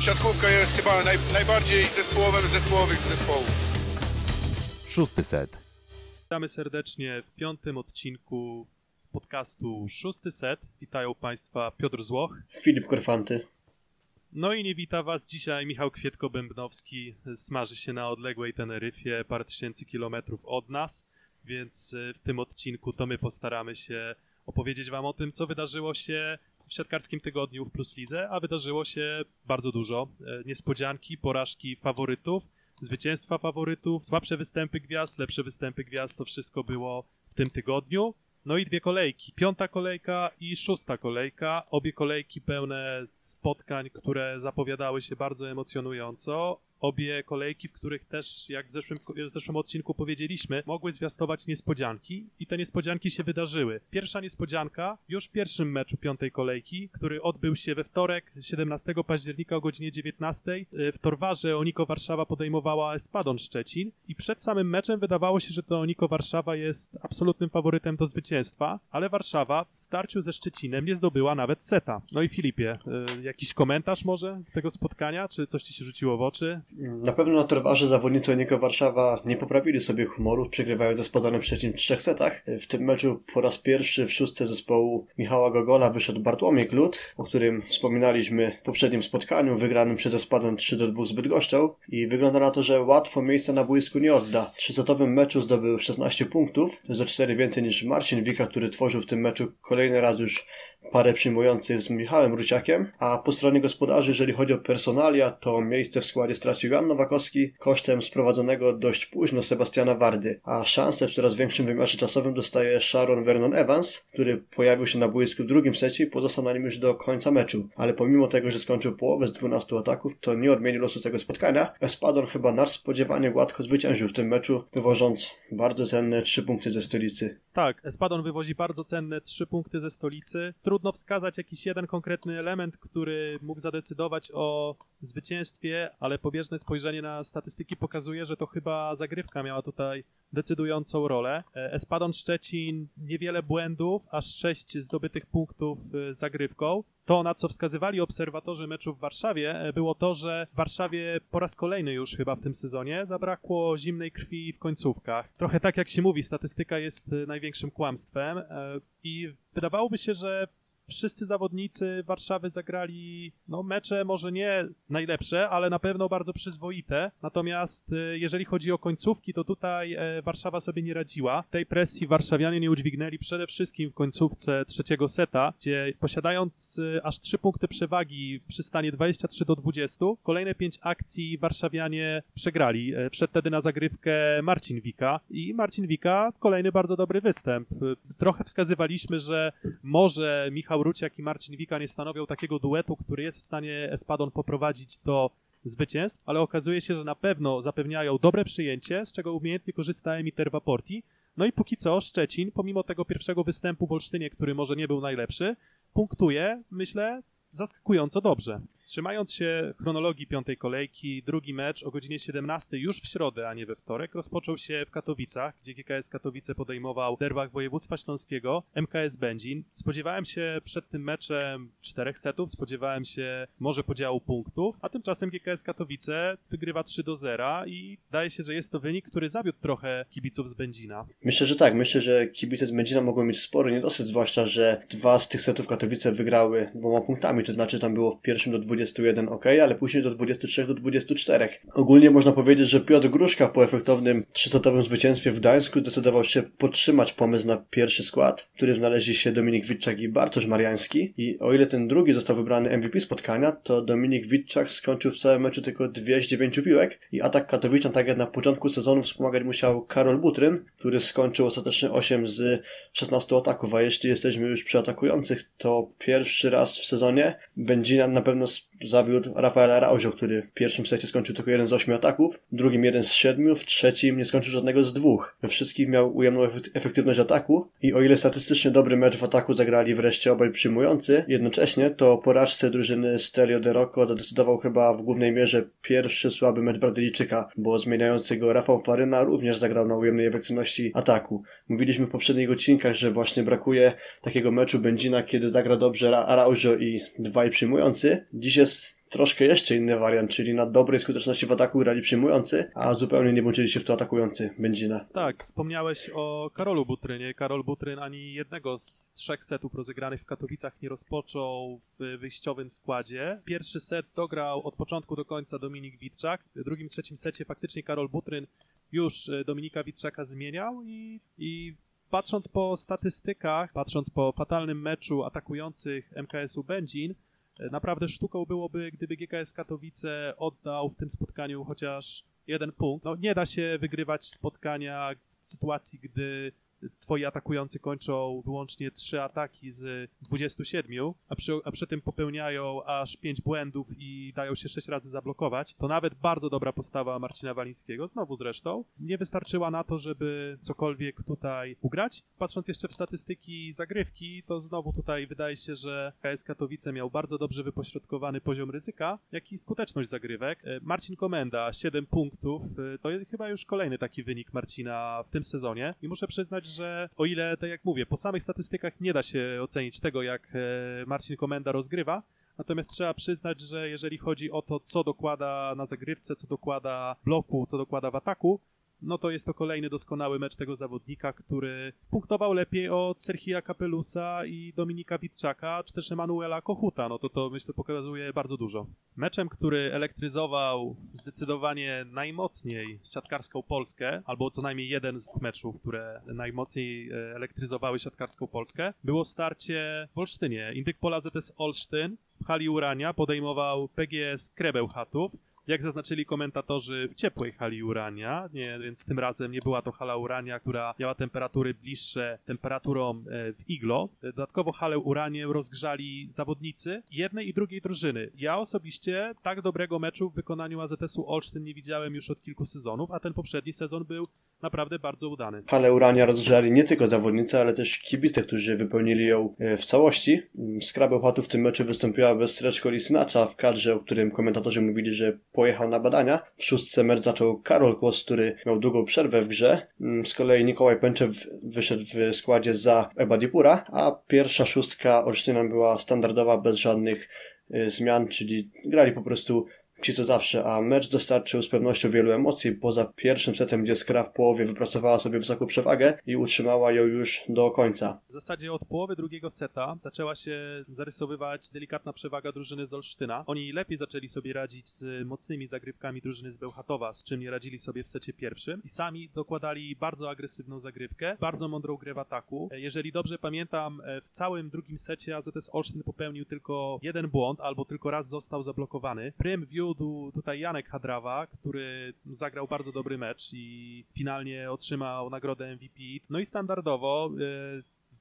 siatkówka jest chyba najbardziej zespołowym z zespołowych zespołów. Szósty set. Witamy serdecznie w piątym odcinku podcastu Szósty Set. Witają Państwa Piotr Złoch, Filip Korfanty. No i nie wita Was dzisiaj Michał Kwietnia-Bębnowski. Smaży się na odległej Teneryfie, parę tysięcy kilometrów od nas, więc w tym odcinku to my postaramy się opowiedzieć Wam o tym, co wydarzyło się w siatkarskim tygodniu w Plus Lidze, a wydarzyło się bardzo dużo. Niespodzianki, porażki faworytów, zwycięstwa faworytów, słabsze występy gwiazd, lepsze występy gwiazd, to wszystko było w tym tygodniu. No i dwie kolejki, piąta kolejka i szósta kolejka, obie kolejki pełne spotkań, które zapowiadały się bardzo emocjonująco, obie kolejki, w których też, jak w zeszłym odcinku powiedzieliśmy, mogły zwiastować niespodzianki i te niespodzianki się wydarzyły. Pierwsza niespodzianka już w pierwszym meczu piątej kolejki, który odbył się we wtorek 17 października o godzinie 19:00 w Torwarze. Oniko Warszawa podejmowała Espadon Szczecin i przed samym meczem wydawało się, że to Oniko Warszawa jest absolutnym faworytem do zwycięstwa, ale Warszawa w starciu ze Szczecinem nie zdobyła nawet seta. No i Filipie, jakiś komentarz może tego spotkania, czy coś Ci się rzuciło w oczy? Na pewno na Torwarze zawodnicy Oniko Warszawa nie poprawili sobie humorów, przegrywając ze Spadonem Szczecin w 3 setach. W tym meczu po raz pierwszy w szóstce zespołu Michała Gogola wyszedł Bartłomiej Klut, o którym wspominaliśmy w poprzednim spotkaniu, wygranym przez Espadon 3-2 z Bydgoszczą, i wygląda na to, że łatwo miejsca na boisku nie odda. W trzysetowym meczu zdobył 16 punktów, za 4 więcej niż Marcin Wika, który tworzył w tym meczu kolejny raz już parę przyjmujących z Michałem Ruciakiem, a po stronie gospodarzy, jeżeli chodzi o personalia, to miejsce w składzie stracił Jan Nowakowski kosztem sprowadzonego dość późno Sebastiana Wardy, a szansę w coraz większym wymiarze czasowym dostaje Sharon Vernon Evans, który pojawił się na boisku w drugim secie i pozostał na nim już do końca meczu, ale pomimo tego, że skończył połowę z 12 ataków, to nie odmienił losu tego spotkania. Espadon chyba nadspodziewanie gładko zwyciężył w tym meczu, wywożąc bardzo cenne 3 punkty ze stolicy. Tak, Espadon wywozi bardzo cenne 3 punkty ze stolicy. Trudno wskazać jakiś jeden konkretny element, który mógł zadecydować o zwycięstwie, ale pobieżne spojrzenie na statystyki pokazuje, że to chyba zagrywka miała tutaj decydującą rolę. Espadon Szczecin niewiele błędów, aż 6 zdobytych punktów zagrywką. To, na co wskazywali obserwatorzy meczu w Warszawie, było to, że w Warszawie po raz kolejny już chyba w tym sezonie zabrakło zimnej krwi w końcówkach. Trochę tak jak się mówi, statystyka jest największym kłamstwem i wydawałoby się, że wszyscy zawodnicy Warszawy zagrali mecze może nie najlepsze, ale na pewno bardzo przyzwoite. Natomiast jeżeli chodzi o końcówki, to tutaj Warszawa sobie nie radziła. Tej presji warszawianie nie udźwignęli przede wszystkim w końcówce trzeciego seta, gdzie posiadając aż 3 punkty przewagi przy stanie 23-20, kolejne 5 akcji warszawianie przegrali. Wszedł wtedy na zagrywkę Marcin Wika i Marcin Wika kolejny bardzo dobry występ. Trochę wskazywaliśmy, że może Michał Ruciak i Marcin Wika nie stanowią takiego duetu, który jest w stanie Espadon poprowadzić do zwycięstw, ale okazuje się, że na pewno zapewniają dobre przyjęcie, z czego umiejętnie korzysta Emiter Vaporti. No i póki co Szczecin, pomimo tego pierwszego występu w Olsztynie, który może nie był najlepszy, punktuje, myślę, zaskakująco dobrze. Trzymając się chronologii piątej kolejki, drugi mecz o godzinie 17 już w środę, a nie we wtorek, rozpoczął się w Katowicach, gdzie GKS Katowice podejmował w derbach województwa śląskiego MKS Będzin. Spodziewałem się przed tym meczem 4 setów, spodziewałem się może podziału punktów, a tymczasem GKS Katowice wygrywa 3-0 i wydaje się, że jest to wynik, który zawiódł trochę kibiców z Będzina. Myślę, że tak. Myślę, że kibice z Będzina mogą mieć spory niedosyt, zwłaszcza, że 2 z tych setów Katowice wygrały 2 punktami, to znaczy tam było w pierwszym do 21 ok, ale później do 23-24. Ogólnie można powiedzieć, że Piotr Gruszka po efektownym 3-setowym zwycięstwie w Gdańsku zdecydował się podtrzymać pomysł na pierwszy skład, w którym znaleźli się Dominik Wiczak i Bartosz Mariański, i o ile ten drugi został wybrany MVP spotkania, to Dominik Wiczak skończył w całym meczu tylko 2 z 9 piłek i atak Katowiczan, tak jak na początku sezonu, wspomagać musiał Karol Butrym, który skończył ostatecznie 8 z 16 ataków, a jeśli jesteśmy już przy atakujących, to pierwszy raz w sezonie Będzina na pewno zawiódł Rafael Arauzio, który w pierwszym secie skończył tylko 1 z 8 ataków, w drugim 1 z 7, w trzecim nie skończył żadnego z 2. We wszystkich miał ujemną efektywność ataku i o ile statystycznie dobry mecz w ataku zagrali wreszcie obaj przyjmujący jednocześnie, to o porażce drużyny Stelio de Rocco zadecydował chyba w głównej mierze pierwszy słaby mecz Brazylijczyka, bo zmieniający go Rafał Paryna również zagrał na ujemnej efektywności ataku. Mówiliśmy w poprzednich odcinkach, że właśnie brakuje takiego meczu Będzina, kiedy zagra dobrze Arauzio i dwaj przyjmujący. Dziś jest troszkę jeszcze inny wariant, czyli na dobrej skuteczności w ataku grali przyjmujący, a zupełnie nie włączyli się w to atakujący Będzina. Tak, wspomniałeś o Karolu Butrynie. Karol Butryn ani jednego z 3 setów rozegranych w Katowicach nie rozpoczął w wyjściowym składzie. Pierwszy set dograł od początku do końca Dominik Wiczak. W drugim, trzecim secie faktycznie Karol Butryn już Dominika Wiczaka zmieniał i patrząc po statystykach, patrząc po fatalnym meczu atakujących MKS-u Będzin, naprawdę sztuką byłoby, gdyby GKS Katowice oddał w tym spotkaniu chociaż 1 punkt. No, nie da się wygrywać spotkania w sytuacji, gdy twoi atakujący kończą wyłącznie 3 ataki z 27, a przy tym popełniają aż 5 błędów i dają się 6 razy zablokować. To nawet bardzo dobra postawa Marcina Walińskiego, znowu zresztą, nie wystarczyła na to, żeby cokolwiek tutaj ugrać. Patrząc jeszcze w statystyki zagrywki, to znowu tutaj wydaje się, że KS Katowice miał bardzo dobrze wypośrodkowany poziom ryzyka, jak i skuteczność zagrywek. Marcin Komenda, 7 punktów, to jest chyba już kolejny taki wynik Marcina w tym sezonie i muszę przyznać, że o ile, tak jak mówię, po samych statystykach nie da się ocenić tego, jak Marcin Komenda rozgrywa, natomiast trzeba przyznać, że jeżeli chodzi o to, co dokłada na zagrywce, co dokłada bloku, co dokłada w ataku, no to jest to kolejny doskonały mecz tego zawodnika, który punktował lepiej od Serhija Kapelusa i Dominika Witczaka, czy też Emanuela Kochuta. No to myślę pokazuje bardzo dużo. Meczem, który elektryzował zdecydowanie najmocniej siatkarską Polskę, albo co najmniej jeden z meczów, które najmocniej elektryzowały siatkarską Polskę, było starcie w Olsztynie. Indykpol AZS Olsztyn w hali Urania podejmował PGE Skrę Bełchatów. Jak zaznaczyli komentatorzy, w ciepłej hali Urania, więc tym razem nie była to hala Urania, która miała temperatury bliższe temperaturom w iglo. Dodatkowo halę Uranie rozgrzali zawodnicy jednej i drugiej drużyny. Ja osobiście tak dobrego meczu w wykonaniu AZS-u Olsztyn nie widziałem już od kilku sezonów, a ten poprzedni sezon był naprawdę bardzo udany. Halę Urania rozgrzali nie tylko zawodnicy, ale też kibice, którzy wypełnili ją w całości. Skra Bełchatów w tym meczu wystąpiła bez Streczko Lisynacza w kadrze, o którym komentatorzy mówili, że pojechał na badania. W 6. mecz zaczął Karol Kłos, który miał długą przerwę w grze. Z kolei Nikołaj Pęczew wyszedł w składzie za Ebadipura, a pierwsza 6 Olsztyna była standardowa, bez żadnych zmian, czyli grali po prostu ci co zawsze, a mecz dostarczył z pewnością wielu emocji. Poza pierwszym setem, gdzie Skra w połowie wypracowała sobie wysoką przewagę i utrzymała ją już do końca. W zasadzie od połowy drugiego seta zaczęła się zarysowywać delikatna przewaga drużyny z Olsztyna. Oni lepiej zaczęli sobie radzić z mocnymi zagrywkami drużyny z Bełchatowa, z czym nie radzili sobie w secie pierwszym. I sami dokładali bardzo agresywną zagrywkę, bardzo mądrą grę w ataku. Jeżeli dobrze pamiętam, w całym drugim secie AZS Olsztyn popełnił tylko jeden błąd, albo tylko raz został zablokowany. Prym wiódł tutaj Janek Hadrawa, który zagrał bardzo dobry mecz i finalnie otrzymał nagrodę MVP. No i standardowo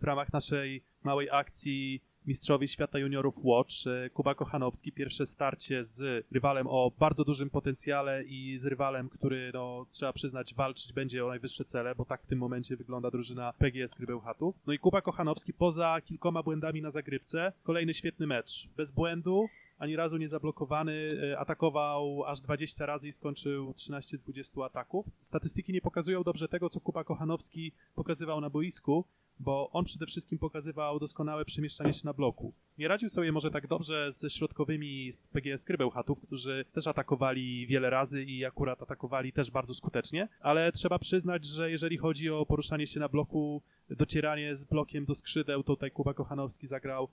w ramach naszej małej akcji Mistrzowie Świata Juniorów Watch, Kuba Kochanowski, pierwsze starcie z rywalem o bardzo dużym potencjale i z rywalem, który, no, trzeba przyznać, walczyć będzie o najwyższe cele, bo tak w tym momencie wygląda drużyna PGE Skry Bełchatów. No i Kuba Kochanowski poza kilkoma błędami na zagrywce, kolejny świetny mecz. Bez błędu, ani razu nie zablokowany, atakował aż 20 razy i skończył 13 z 20 ataków. Statystyki nie pokazują dobrze tego, co Kuba Kochanowski pokazywał na boisku, bo on przede wszystkim pokazywał doskonałe przemieszczanie się na bloku. Nie radził sobie może tak dobrze ze środkowymi z PGE Skry Bełchatów, którzy też atakowali wiele razy i akurat atakowali też bardzo skutecznie, ale trzeba przyznać, że jeżeli chodzi o poruszanie się na bloku, docieranie z blokiem do skrzydeł, tutaj Kuba Kochanowski zagrał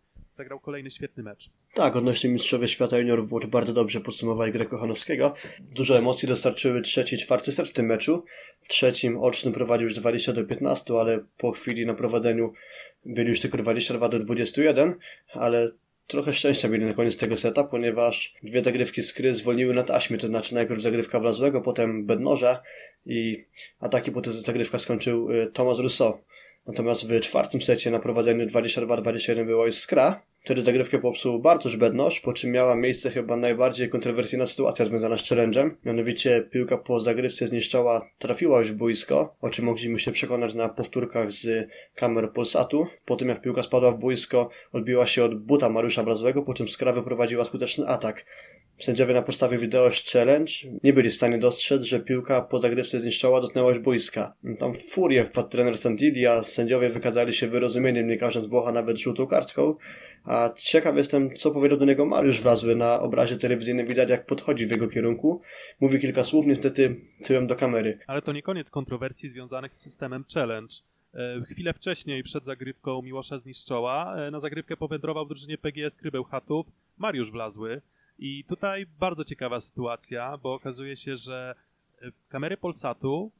kolejny świetny mecz. Tak, odnośnie Mistrzowie Świata Juniorów Watch bardzo dobrze podsumowali grę Kochanowskiego. Dużo emocji dostarczyły trzeci i czwarty set w tym meczu. W trzecim Olsztyn prowadził już 20-15, ale po chwili na prowadzeniu byli już tylko 22-21, ale trochę szczęścia mieli na koniec tego seta, ponieważ dwie zagrywki Skry zwolniły na taśmie, to znaczy najpierw zagrywka Wlazłego, potem Bednoża i ataki po tej zagrywka skończył Thomas Rousseau. Natomiast w czwartym secie na prowadzeniu 22-21 było już Skra, wtedy zagrywkę popsuł Bartosz Bednosz, po czym miała miejsce chyba najbardziej kontrowersyjna sytuacja związana z challenge'em. Mianowicie piłka po zagrywce Zniszczała trafiła już w boisko, o czym mogliśmy się przekonać na powtórkach z kamer Polsatu. Po tym jak piłka spadła w boisko, odbiła się od buta Mariusza Wlazłego, po czym Skra wyprowadziła skuteczny atak. Sędziowie na podstawie wideo z challenge nie byli w stanie dostrzec, że piłka po zagrywce Zniszczała dotknęła już boiska. Tam w furię wpadł trener Sandili, a sędziowie wykazali się wyrozumieniem, nie każąc Włocha nawet żółtą kartką, A ciekaw jestem, co powiedział do niego Mariusz Wlazły. Na obrazie telewizyjnym widać, jak podchodzi w jego kierunku. Mówi kilka słów, niestety tyłem do kamery. Ale to nie koniec kontrowersji związanych z systemem challenge. Chwilę wcześniej, przed zagrywką Miłosza Zniszczoła, na zagrywkę powędrował w drużynie PGE Skry Bełchatów Mariusz Wlazły. I tutaj bardzo ciekawa sytuacja, bo okazuje się, że kamery Polsatu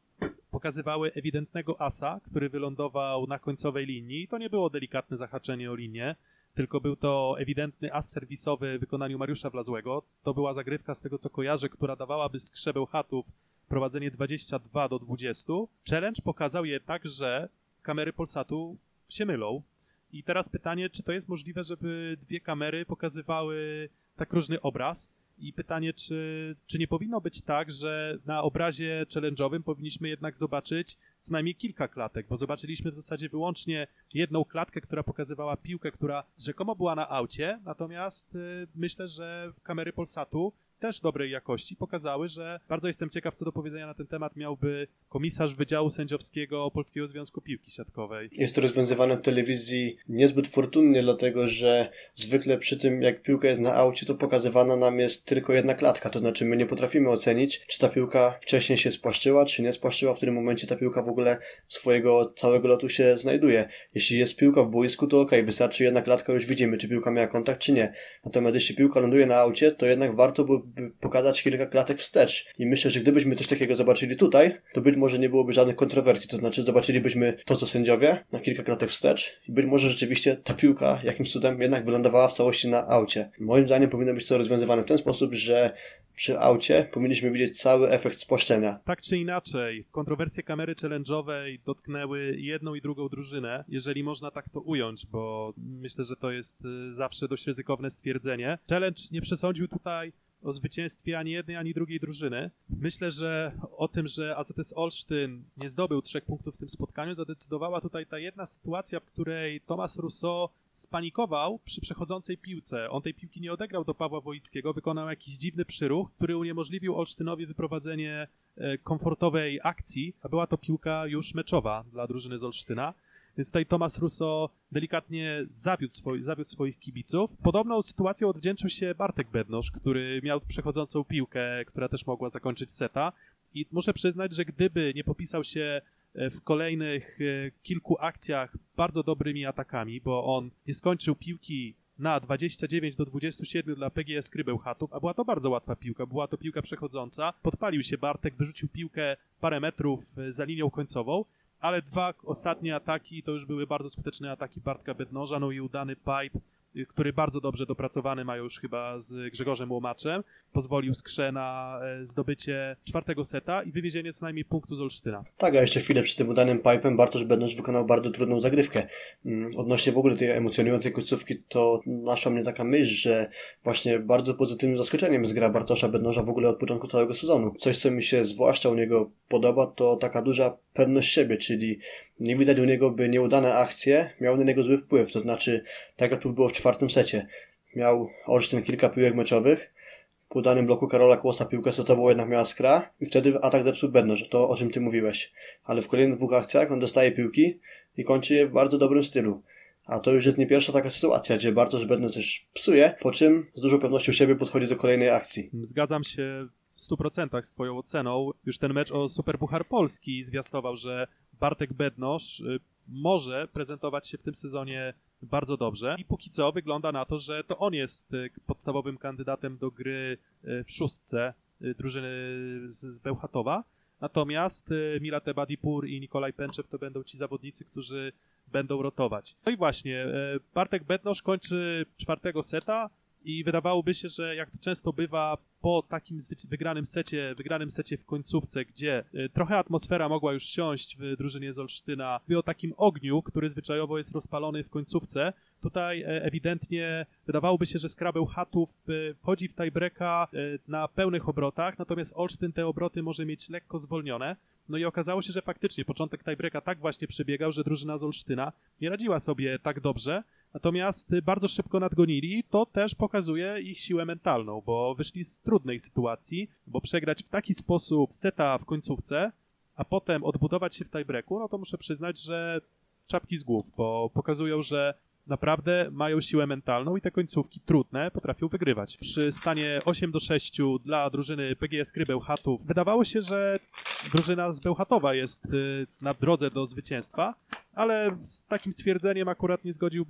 pokazywały ewidentnego asa, który wylądował na końcowej linii. I to nie było delikatne zahaczenie o linię, tylko był to ewidentny as serwisowy w wykonaniu Mariusza Wlazłego. To była zagrywka, z tego co kojarzę, która dawałaby Skrze Bełchatów prowadzenie 22-20. Challenge pokazał je tak, że kamery Polsatu się mylą. I teraz pytanie, czy to jest możliwe, żeby dwie kamery pokazywały tak różny obraz? I pytanie, czy nie powinno być tak, że na obrazie challenge'owym powinniśmy jednak zobaczyć co najmniej kilka klatek, bo zobaczyliśmy w zasadzie wyłącznie jedną klatkę, która pokazywała piłkę, która rzekomo była na aucie, natomiast myślę, że kamery Polsatu też dobrej jakości pokazały, że bardzo jestem ciekaw, co do powiedzenia na ten temat miałby komisarz Wydziału Sędziowskiego Polskiego Związku Piłki Siatkowej. Jest to rozwiązywane w telewizji niezbyt fortunnie, dlatego że zwykle przy tym, jak piłka jest na aucie, to pokazywana nam jest tylko jedna klatka, to znaczy my nie potrafimy ocenić, czy ta piłka wcześniej się spłaszczyła, czy nie spłaszczyła, w którym momencie ta piłka w ogóle swojego całego lotu się znajduje. Jeśli jest piłka w boisku, to okej, wystarczy jedna klatka, już widzimy, czy piłka miała kontakt, czy nie. Natomiast jeśli piłka ląduje na aucie, to jednak warto by pokazać kilka klatek wstecz. I myślę, że gdybyśmy coś takiego zobaczyli tutaj, to być może nie byłoby żadnych kontrowersji. To znaczy zobaczylibyśmy to, co sędziowie, na kilka klatek wstecz i być może rzeczywiście ta piłka jakimś cudem jednak wylądowała w całości na aucie. Moim zdaniem powinno być to rozwiązywane w ten sposób, że przy aucie powinniśmy widzieć cały efekt spłaszczenia. Tak czy inaczej, kontrowersje kamery challenge'owej dotknęły jedną i drugą drużynę, jeżeli można tak to ująć, bo myślę, że to jest zawsze dość ryzykowne stwierdzenie. Challenge nie przesądził tutaj o zwycięstwie ani jednej, ani drugiej drużyny. Myślę, że o tym, że AZS Olsztyn nie zdobył 3 punktów w tym spotkaniu, zadecydowała tutaj ta jedna sytuacja, w której Thomas Rousseau spanikował przy przechodzącej piłce. On tej piłki nie odegrał do Pawła Wojickiego, wykonał jakiś dziwny przyruch, który uniemożliwił Olsztynowi wyprowadzenie komfortowej akcji, a była to piłka już meczowa dla drużyny z Olsztyna. Więc tutaj Thomas Rousseau delikatnie zawiódł swoich kibiców. Podobną sytuacją odwdzięczył się Bartek Bednosz, który miał przechodzącą piłkę, która też mogła zakończyć seta. I muszę przyznać, że gdyby nie popisał się w kolejnych kilku akcjach bardzo dobrymi atakami, bo on nie skończył piłki na 29-27 dla PGE Skry Bełchatów, a była to bardzo łatwa piłka, była to piłka przechodząca. Podpalił się Bartek, wyrzucił piłkę parę metrów za linią końcową, ale 2 ostatnie ataki to już były bardzo skuteczne ataki Bartka Bednoża, no i udany pipe, który bardzo dobrze dopracowany ma już chyba z Grzegorzem Łomaczem, pozwolił Skrze na zdobycie 4. seta i wywiezienie co najmniej punktu z Olsztyna. Tak, a jeszcze chwilę przed tym udanym pipe'em Bartosz Bednosz wykonał bardzo trudną zagrywkę. Odnośnie w ogóle tej emocjonującej końcówki, to naszła mnie taka myśl, że właśnie bardzo pozytywnym zaskoczeniem jest gra Bartosza Bednoża w ogóle od początku całego sezonu. Coś, co mi się zwłaszcza u niego podoba, to taka duża pewność siebie, czyli nie widać u niego, by nieudane akcje miały na niego zły wpływ, to znaczy tak jak tu było w 4. secie. Miał Olsztyn kilka piłek meczowych, po udanym bloku Karola Kłosa piłkę setową jednak miała Skra i wtedy atak zepsuł Bednosz, to o czym ty mówiłeś. Ale w kolejnych 2 akcjach on dostaje piłki i kończy je w bardzo dobrym stylu. A to już jest nie pierwsza taka sytuacja, gdzie Bartosz Bednosz coś psuje, po czym z dużą pewnością siebie podchodzi do kolejnej akcji. Zgadzam się w 100% z twoją oceną. Już ten mecz o Superpuchar Polski zwiastował, że Bartek Bednosz może prezentować się w tym sezonie bardzo dobrze i póki co wygląda na to, że to on jest podstawowym kandydatem do gry w 6. drużyny z Bełchatowa. Natomiast Milat Ebadipur i Nikolaj Pęczew to będą ci zawodnicy, którzy będą rotować. No i właśnie, Bartek Bednosz kończy 4. seta i wydawałoby się, że jak to często bywa po takim wygranym secie w końcówce, gdzie trochę atmosfera mogła już siąść w drużynie z Olsztyna, mówię o takim ogniu, który zwyczajowo jest rozpalony w końcówce. Tutaj ewidentnie wydawałoby się, że Skra Bełchatów wchodzi w tiebreaka na pełnych obrotach, natomiast Olsztyn te obroty może mieć lekko zwolnione. No i okazało się, że faktycznie początek tiebreaka tak właśnie przebiegał, że drużyna z Olsztyna nie radziła sobie tak dobrze, natomiast bardzo szybko nadgonili. To też pokazuje ich siłę mentalną, bo wyszli z trudnej sytuacji, bo przegrać w taki sposób seta w końcówce, a potem odbudować się w tiebreaku, no to muszę przyznać, że czapki z głów, bo pokazują, że naprawdę mają siłę mentalną i te końcówki trudne potrafią wygrywać. Przy stanie 8-6 dla drużyny PGE Skry Bełchatów wydawało się, że drużyna z Bełchatowa jest na drodze do zwycięstwa, ale z takim stwierdzeniem akurat nie zgodził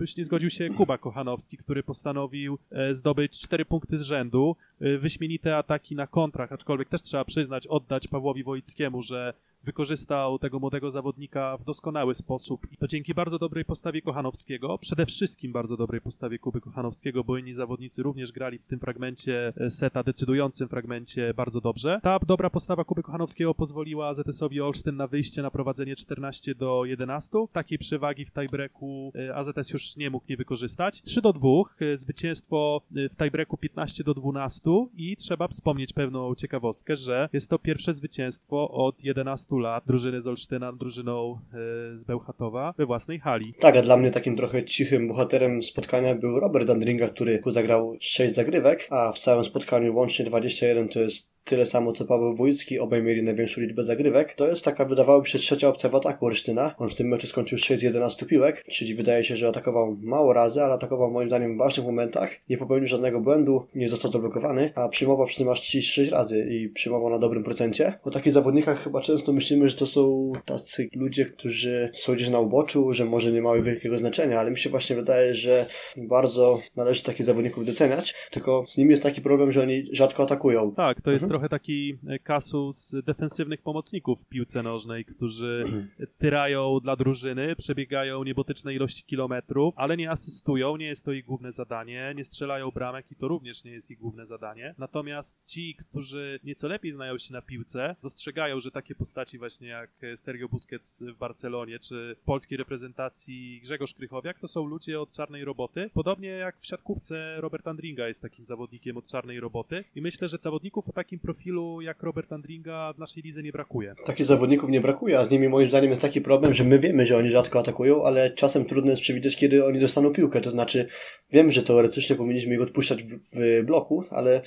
się Kuba Kochanowski, który postanowił zdobyć 4 punkty z rzędu. Wyśmienite ataki na kontrach, aczkolwiek też trzeba przyznać, oddać Pawłowi Wojickiemu, że wykorzystał tego młodego zawodnika w doskonały sposób. I to dzięki bardzo dobrej postawie Kochanowskiego, przede wszystkim bardzo dobrej postawie Kuby Kochanowskiego, bo inni zawodnicy również grali w tym fragmencie seta, decydującym fragmencie, bardzo dobrze. Ta dobra postawa Kuby Kochanowskiego pozwoliła AZS-owi Olsztyn na wyjście na prowadzenie 14-11. Takiej przewagi w tiebreaku AZS już nie mógł nie wykorzystać. 3-2, zwycięstwo w tiebreaku 15-12 i trzeba wspomnieć pewną ciekawostkę, że jest to pierwsze zwycięstwo od 11 lat drużyny z Olsztyna, drużyną z Bełchatowa we własnej hali. Tak, a dla mnie takim trochę cichym bohaterem spotkania był Robert Andringa, który zagrał 6 zagrywek, a w całym spotkaniu łącznie 21 to jest tyle samo co Paweł Wójcki, obaj mieli największą liczbę zagrywek. To jest taka, wydawałoby się, trzecia opcja w ataku Olsztyna. On w tym meczu skończył 6 z 11 piłek, czyli wydaje się, że atakował mało razy, ale atakował moim zdaniem w ważnych momentach. Nie popełnił żadnego błędu, nie został zablokowany, a przyjmował przy tym aż 36 razy i przyjmował na dobrym procencie. O takich zawodnikach chyba często myślimy, że to są tacy ludzie, którzy są gdzieś na uboczu, że może nie mają wielkiego znaczenia, ale mi się właśnie wydaje, że bardzo należy takich zawodników doceniać, tylko z nimi jest taki problem, że oni rzadko atakują. Tak, to jest trochę taki kasus defensywnych pomocników w piłce nożnej, którzy tyrają dla drużyny, przebiegają niebotyczne ilości kilometrów, ale nie asystują, nie jest to ich główne zadanie, nie strzelają bramek i to również nie jest ich główne zadanie. Natomiast ci, którzy nieco lepiej znają się na piłce, dostrzegają, że takie postaci właśnie jak Sergio Busquets w Barcelonie czy w polskiej reprezentacji Grzegorz Krychowiak to są ludzie od czarnej roboty. Podobnie jak w siatkówce Robert Andringa jest takim zawodnikiem od czarnej roboty i myślę, że zawodników o takim profilu jak Robert Andringa w naszej lidze nie brakuje. Takich zawodników nie brakuje, a z nimi moim zdaniem jest taki problem, że my wiemy, że oni rzadko atakują, ale czasem trudno jest przewidzieć, kiedy oni dostaną piłkę. To znaczy, wiem, że teoretycznie powinniśmy ich odpuszczać w bloku, ale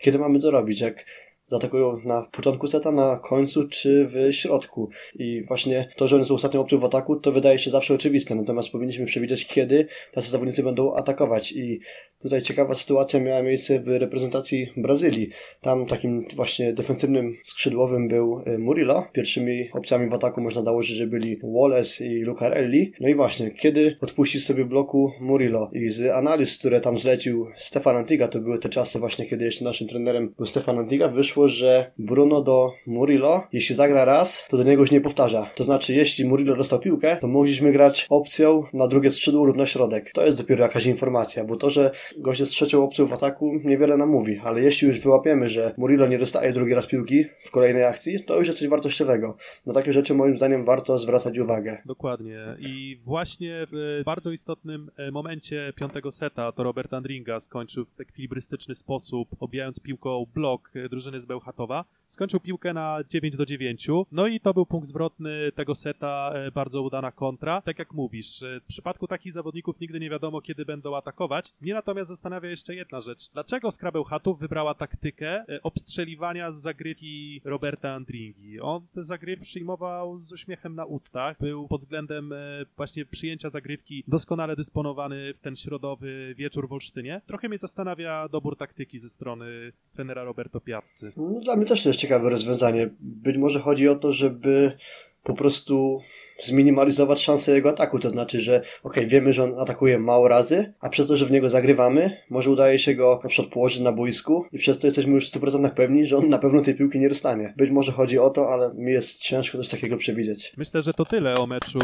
kiedy mamy to robić? Jak zaatakują na początku seta, na końcu czy w środku? I właśnie to, że one są ostatnią opcją w ataku, to wydaje się zawsze oczywiste, natomiast powinniśmy przewidzieć, kiedy tacy zawodnicy będą atakować. I tutaj ciekawa sytuacja miała miejsce w reprezentacji Brazylii. Tam takim właśnie defensywnym skrzydłowym był Murilo. Pierwszymi opcjami w ataku można założyć, że byli Wallace i Lucarelli. No i właśnie, kiedy odpuścić sobie bloku Murilo? I z analiz, które tam zlecił Stefan Antiga, to były te czasy właśnie, kiedy jeszcze naszym trenerem był Stefan Antiga, wyszło, że Bruno do Murilo, jeśli zagra raz, to do niego już nie powtarza. To znaczy, jeśli Murilo dostał piłkę, to mogliśmy grać opcją na drugie skrzydło lub na środek. To jest dopiero jakaś informacja, bo to, że gość jest trzecią opcją w ataku, niewiele nam mówi, ale jeśli już wyłapiemy, że Murilo nie dostaje drugi raz piłki w kolejnej akcji, to już jest coś wartościowego. No takie rzeczy moim zdaniem warto zwracać uwagę. Dokładnie. I właśnie w bardzo istotnym momencie piątego seta to Robert Andringa skończył w ekwilibrystyczny sposób, obijając piłką blok drużyny z Bełchatowa. Skończył piłkę na 9-9. No i to był punkt zwrotny tego seta, bardzo udana kontra. Tak jak mówisz, w przypadku takich zawodników nigdy nie wiadomo, kiedy będą atakować. Nie natomiast zastanawia jeszcze jedna rzecz. Dlaczego Skra Bełchatów wybrała taktykę obstrzeliwania z zagrywki Roberta Andringi? On tę zagrywkę przyjmował z uśmiechem na ustach. Był pod względem właśnie przyjęcia zagrywki doskonale dysponowany w ten środowy wieczór w Olsztynie. Trochę mnie zastanawia dobór taktyki ze strony trenera Roberto Piatcy. No, dla mnie też to jest ciekawe rozwiązanie. Być może chodzi o to, żeby po prostu zminimalizować szansę jego ataku, to znaczy, że wiemy, że on atakuje mało razy, a przez to, że w niego zagrywamy, może udaje się go na przykład położyć na boisku i przez to jesteśmy już w 100% pewni, że on na pewno tej piłki nie dostanie. Być może chodzi o to, ale mi jest ciężko coś takiego przewidzieć. Myślę, że to tyle o meczu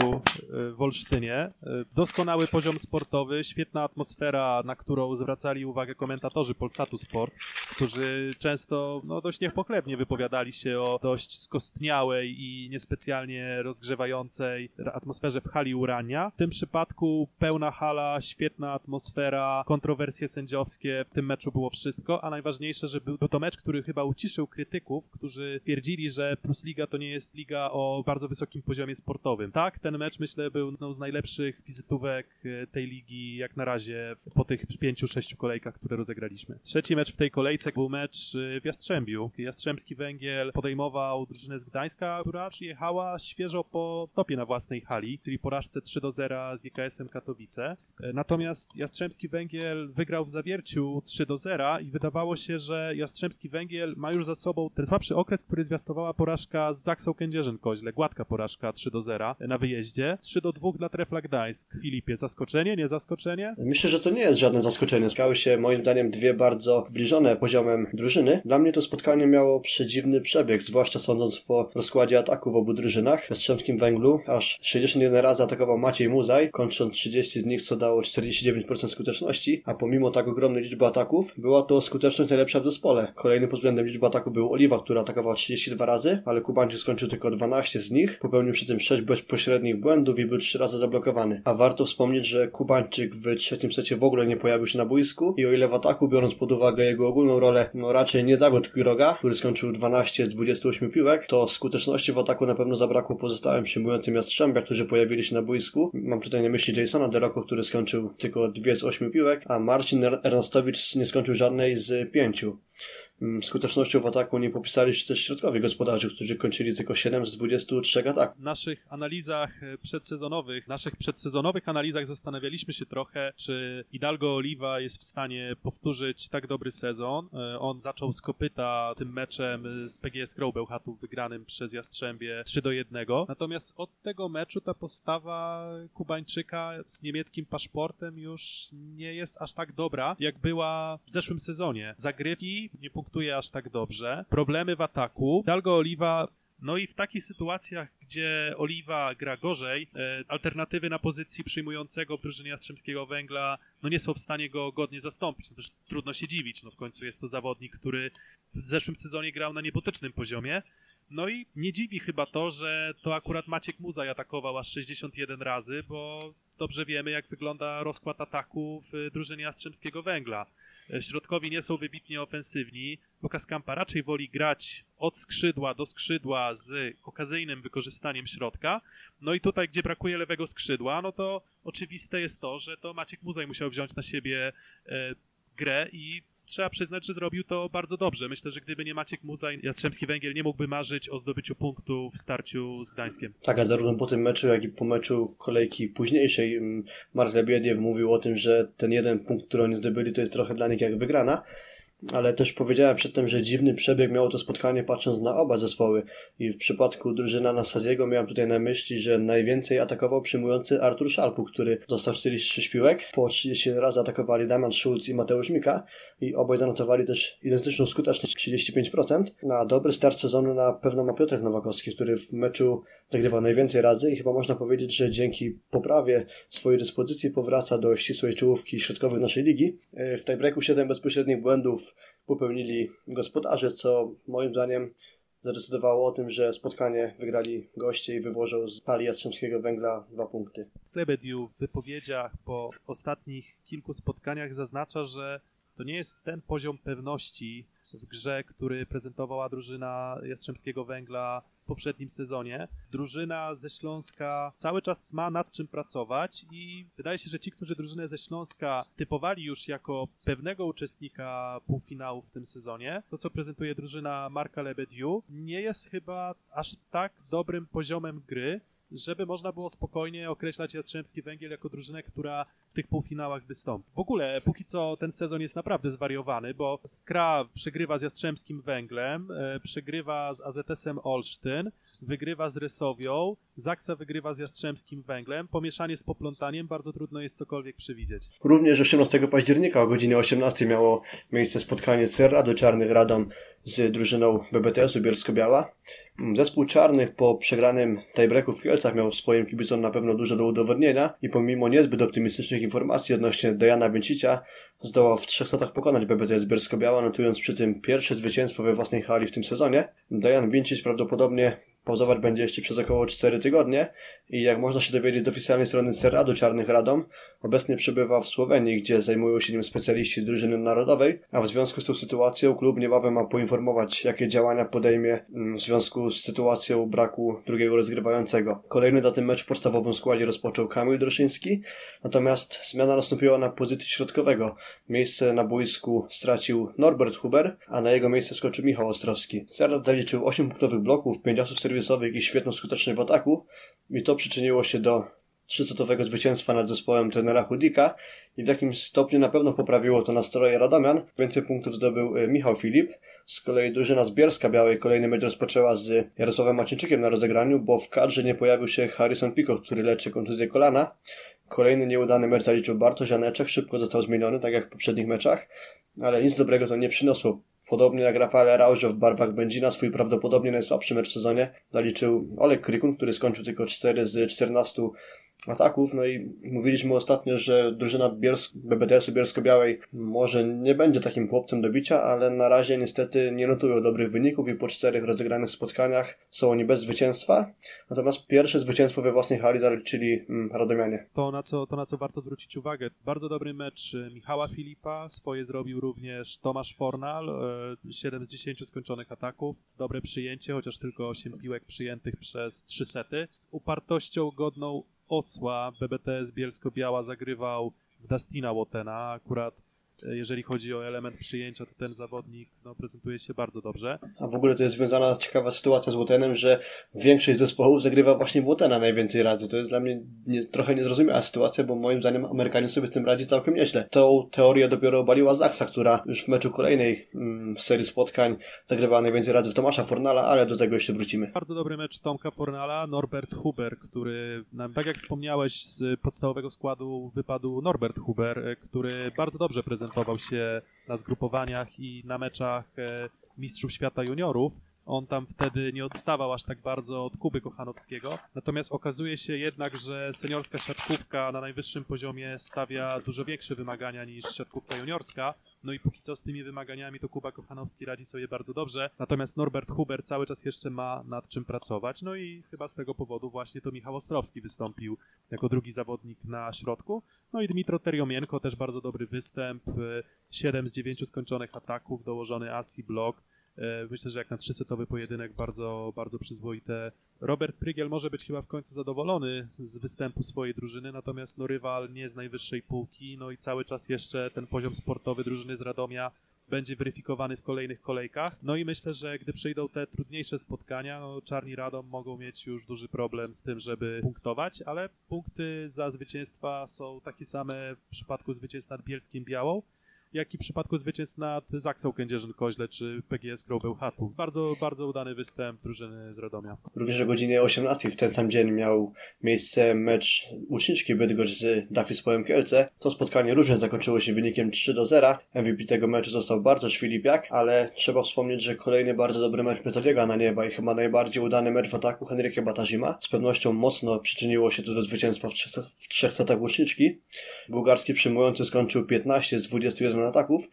w Olsztynie. Doskonały poziom sportowy, świetna atmosfera, na którą zwracali uwagę komentatorzy Polsatu Sport, którzy często dość niepochlebnie wypowiadali się o dość skostniałej i niespecjalnie rozgrzewającej atmosferze w hali Urania. W tym przypadku pełna hala, świetna atmosfera, kontrowersje sędziowskie, w tym meczu było wszystko, a najważniejsze, że był to mecz, który chyba uciszył krytyków, którzy twierdzili, że Plus Liga to nie jest liga o bardzo wysokim poziomie sportowym. Tak, ten mecz myślę był jedną z najlepszych wizytówek tej ligi jak na razie po tych 5-6 kolejkach, które rozegraliśmy. Trzeci mecz w tej kolejce był mecz w Jastrzębiu. Jastrzębski Węgiel podejmował drużynę z Gdańska, która przyjechała świeżo po topie etapie na własnej hali, czyli porażce 3-0 z GKS-em Katowice. Natomiast Jastrzębski Węgiel wygrał w Zawierciu 3-0 i wydawało się, że Jastrzębski Węgiel ma już za sobą ten słabszy okres, który zwiastowała porażka z Zaksą Kędzierzyn-Koźle. Gładka porażka 3-0 na wyjeździe. 3-2 dla Trefla Gdańsk. Filipie, zaskoczenie, nie zaskoczenie? Myślę, że to nie jest żadne zaskoczenie. Spotkały się moim zdaniem dwie bardzo zbliżone poziomem drużyny. Dla mnie to spotkanie miało przedziwny przebieg, zwłaszcza sądząc po rozkładzie ataku w obu drużynach. W Jastrzębskim Węglu aż 61 razy atakował Maciej Muzaj, kończąc 30 z nich, co dało 49% skuteczności, a pomimo tak ogromnej liczby ataków była to skuteczność najlepsza w zespole. Kolejny pod względem liczby ataku był Oliwa, która atakowała 32 razy, ale Kubańczyk skończył tylko 12 z nich, popełnił przy tym 6 bezpośrednich błędów i był 3 razy zablokowany. A warto wspomnieć, że Kubańczyk w trzecim secie w ogóle nie pojawił się na boisku i o ile w ataku, biorąc pod uwagę jego ogólną rolę, no raczej nie zawiódł Quiroga, który skończył 12 z 28 piłek, to skuteczności w ataku na pewno zabrakło pozostałym przyjmującym Jastrzębia, którzy pojawili się na boisku. Mam tutaj na myśli Jasona Deloko, który skończył tylko 2 z 8 piłek, a Marcin Ernastowicz nie skończył żadnej z 5. Skutecznością w ataku nie popisali się też środkowi gospodarzy, którzy kończyli tylko 7 z 23 ataków. W naszych analizach przedsezonowych, zastanawialiśmy się trochę, czy Hidalgo Oliwa jest w stanie powtórzyć tak dobry sezon. On zaczął z kopyta tym meczem z PGE Skrą Bełchatów wygranym przez Jastrzębie 3-1. Natomiast od tego meczu ta postawa Kubańczyka z niemieckim paszportem już nie jest aż tak dobra, jak była w zeszłym sezonie. Zagrywki nie punktuje aż tak dobrze. Problemy w ataku. Hidalgo Oliwa, no i w takich sytuacjach, gdzie Oliwa gra gorzej, alternatywy na pozycji przyjmującego w drużynie Jastrzębskiego Węgla no nie są w stanie go godnie zastąpić. No też trudno się dziwić, no w końcu jest to zawodnik, który w zeszłym sezonie grał na niebotycznym poziomie. No i nie dziwi chyba to, że to akurat Maciek Muzaj atakował aż 61 razy, bo dobrze wiemy, jak wygląda rozkład ataku w drużynie Jastrzębskiego Węgla. Środkowi nie są wybitnie ofensywni. Lukas Kampa raczej woli grać od skrzydła do skrzydła z okazyjnym wykorzystaniem środka. No i tutaj, gdzie brakuje lewego skrzydła, no to oczywiste jest to, że to Maciek Muzaj musiał wziąć na siebie grę i trzeba przyznać, że zrobił to bardzo dobrze. Myślę, że gdyby nie Maciek Muzaj, Jastrzębski Węgiel nie mógłby marzyć o zdobyciu punktu w starciu z Gdańskiem. Tak, a zarówno po tym meczu, jak i po meczu kolejki późniejszej Marek Lebiediew mówił o tym, że ten jeden punkt, który oni zdobyli, to jest trochę dla nich jak wygrana. Ale też powiedziałem przedtem, że dziwny przebieg miało to spotkanie, patrząc na oba zespoły. I w przypadku drużyny Anastasiego miałem tutaj na myśli, że najwięcej atakował przyjmujący Artur Szalpu, który dostał 43 piłek. Po 30 razy atakowali Damian Szulc i Mateusz Mika i obaj zanotowali też identyczną skuteczność 35%. Na dobry start sezonu na pewno ma Piotr Nowakowski, który w meczu zagrywał najwięcej razy i chyba można powiedzieć, że dzięki poprawie swojej dyspozycji powraca do ścisłej czołówki środkowej naszej ligi. W tiebreaku 7 bezpośrednich błędów popełnili gospodarze, co moim zdaniem zadecydowało o tym, że spotkanie wygrali goście i wywożą z hali Jastrzębskiego Węgla 2 punkty. Klebediu w wypowiedziach po ostatnich kilku spotkaniach zaznacza, że to nie jest ten poziom pewności w grze, który prezentowała drużyna Jastrzębskiego Węgla w poprzednim sezonie. Drużyna ze Śląska cały czas ma nad czym pracować i wydaje się, że ci, którzy drużynę ze Śląska typowali już jako pewnego uczestnika półfinału w tym sezonie, to co prezentuje drużyna Marka Lebediu nie jest chyba aż tak dobrym poziomem gry, żeby można było spokojnie określać Jastrzębski Węgiel jako drużynę, która w tych półfinałach wystąpi. W ogóle póki co ten sezon jest naprawdę zwariowany, bo Skra przegrywa z Jastrzębskim Węglem, przegrywa z AZS-em Olsztyn, wygrywa z Rysowią, Zaksa wygrywa z Jastrzębskim Węglem. Pomieszanie z poplątaniem, bardzo trudno jest cokolwiek przewidzieć. Również 18 października o godzinie 18 miało miejsce spotkanie CRA do Czarnych Radom z drużyną BBTS-u Bielsko-Biała. Zespół Czarnych po przegranym tiebreaku w Kielcach miał swoim kibicom na pewno dużo do udowodnienia i pomimo niezbyt optymistycznych informacji odnośnie Dejana Bęcicia zdołał w 3 setach pokonać BBTS Bielsko-Biała, notując przy tym pierwsze zwycięstwo we własnej hali w tym sezonie. Dejan Bęcic prawdopodobnie pauzować będzie jeszcze przez około 4 tygodnie i jak można się dowiedzieć z oficjalnej strony CRA do Czarnych Radom, obecnie przebywa w Słowenii, gdzie zajmują się nim specjaliści drużyny narodowej, a w związku z tą sytuacją klub niebawem ma poinformować, jakie działania podejmie w związku z sytuacją braku drugiego rozgrywającego. Kolejny na tym mecz w podstawowym składzie rozpoczął Kamil Droszyński, natomiast zmiana nastąpiła na pozycji środkowego. Miejsce na boisku stracił Norbert Huber, a na jego miejsce skoczył Michał Ostrowski. CRA zaliczył 8 punktowych bloków, 5 asów serwisowych serwisowych i świetno skuteczny w ataku i to przyczyniło się do 3-setowego zwycięstwa nad zespołem trenera Chudika i w jakimś stopniu na pewno poprawiło to nastroje radomian. Więcej punktów zdobył Michał Filip. Z kolei drużyna z Bielska-Białej kolejny mecz rozpoczęła z Jarosławem Maciejczykiem na rozegraniu, bo w kadrze nie pojawił się Harrison Pico, który leczy kontuzję kolana. Kolejny nieudany mecz zaliczył Bartosz Janeczek, szybko został zmieniony, tak jak w poprzednich meczach, ale nic dobrego to nie przyniosło. Podobnie jak Rafael Arauzio w barwach Będzina, swój prawdopodobnie najsłabszy mecz w sezonie zaliczył Olek Krykun, który skończył tylko 4 z 14 ataków. No i mówiliśmy ostatnio, że drużyna BBTS-u Bielsko-Białej może nie będzie takim chłopcem do bicia, ale na razie niestety nie notują dobrych wyników i po 4 rozegranych spotkaniach są oni bez zwycięstwa. Natomiast pierwsze zwycięstwo we własnej hali zaliczyli radomianie. To na co warto zwrócić uwagę, bardzo dobry mecz Michała Filipa, swoje zrobił również Tomasz Fornal, 7 z 10 skończonych ataków, dobre przyjęcie, chociaż tylko 8 piłek przyjętych przez 3 sety. Z upartością godną osła BBTS Bielsko-Biała zagrywał w Dustina Łotena. Akurat jeżeli chodzi o element przyjęcia, to ten zawodnik prezentuje się bardzo dobrze. A w ogóle to jest związana ciekawa sytuacja z Łotenem, że większość zespołów zagrywa właśnie Łotena najwięcej razy. To jest dla mnie trochę niezrozumiała sytuacja, bo moim zdaniem Amerykanie sobie z tym radzi całkiem nieźle. Tą teorię dopiero obaliła Zaksa, która już w meczu kolejnej serii spotkań zagrywała najwięcej razy w Tomasza Fornala, ale do tego jeszcze wrócimy. Bardzo dobry mecz Tomka Fornala, Norbert Huber, który, tak jak wspomniałeś, z podstawowego składu wypadł Norbert Huber, który bardzo dobrze prezentował się na zgrupowaniach i na meczach Mistrzów Świata Juniorów. On tam wtedy nie odstawał aż tak bardzo od Kuby Kochanowskiego. Natomiast okazuje się jednak, że seniorska siatkówka na najwyższym poziomie stawia dużo większe wymagania niż siatkówka juniorska. No i póki co z tymi wymaganiami to Kuba Kochanowski radzi sobie bardzo dobrze. Natomiast Norbert Huber cały czas jeszcze ma nad czym pracować. No i chyba z tego powodu właśnie to Michał Ostrowski wystąpił jako drugi zawodnik na środku. No i Dmitro Teriomienko, też bardzo dobry występ. 7 z 9 skończonych ataków, dołożony as i blok. Myślę, że jak na 3-setowy pojedynek bardzo, bardzo przyzwoite. Robert Prygiel może być chyba w końcu zadowolony z występu swojej drużyny, natomiast rywal nie z najwyższej półki, i cały czas jeszcze ten poziom sportowy drużyny z Radomia będzie weryfikowany w kolejnych kolejkach. I myślę, że gdy przyjdą te trudniejsze spotkania, Czarni Radom mogą mieć już duży problem z tym, żeby punktować, ale punkty za zwycięstwa są takie same w przypadku zwycięstw nad Bielskiem Białą, jak i w przypadku zwycięstw nad Zaksą Kędzierzyn-Koźle czy PGE Skrą Bełchatów. Bardzo, bardzo udany występ drużyny z Radomia. Również o godzinie 18 w ten sam dzień miał miejsce mecz Łuczniczki Bydgoszcz z Dafispołem Kielce. To spotkanie różnie zakończyło się wynikiem 3-0. MVP tego meczu został Bartosz Filipiak, ale trzeba wspomnieć, że kolejny bardzo dobry mecz Piotrego na nieba i chyba najbardziej udany mecz w ataku Henryka Batazima. Z pewnością mocno przyczyniło się to do zwycięstwa w 3 setach Łuczniczki. Bułgarski przyjmujący skończył 15 z 21 ataków,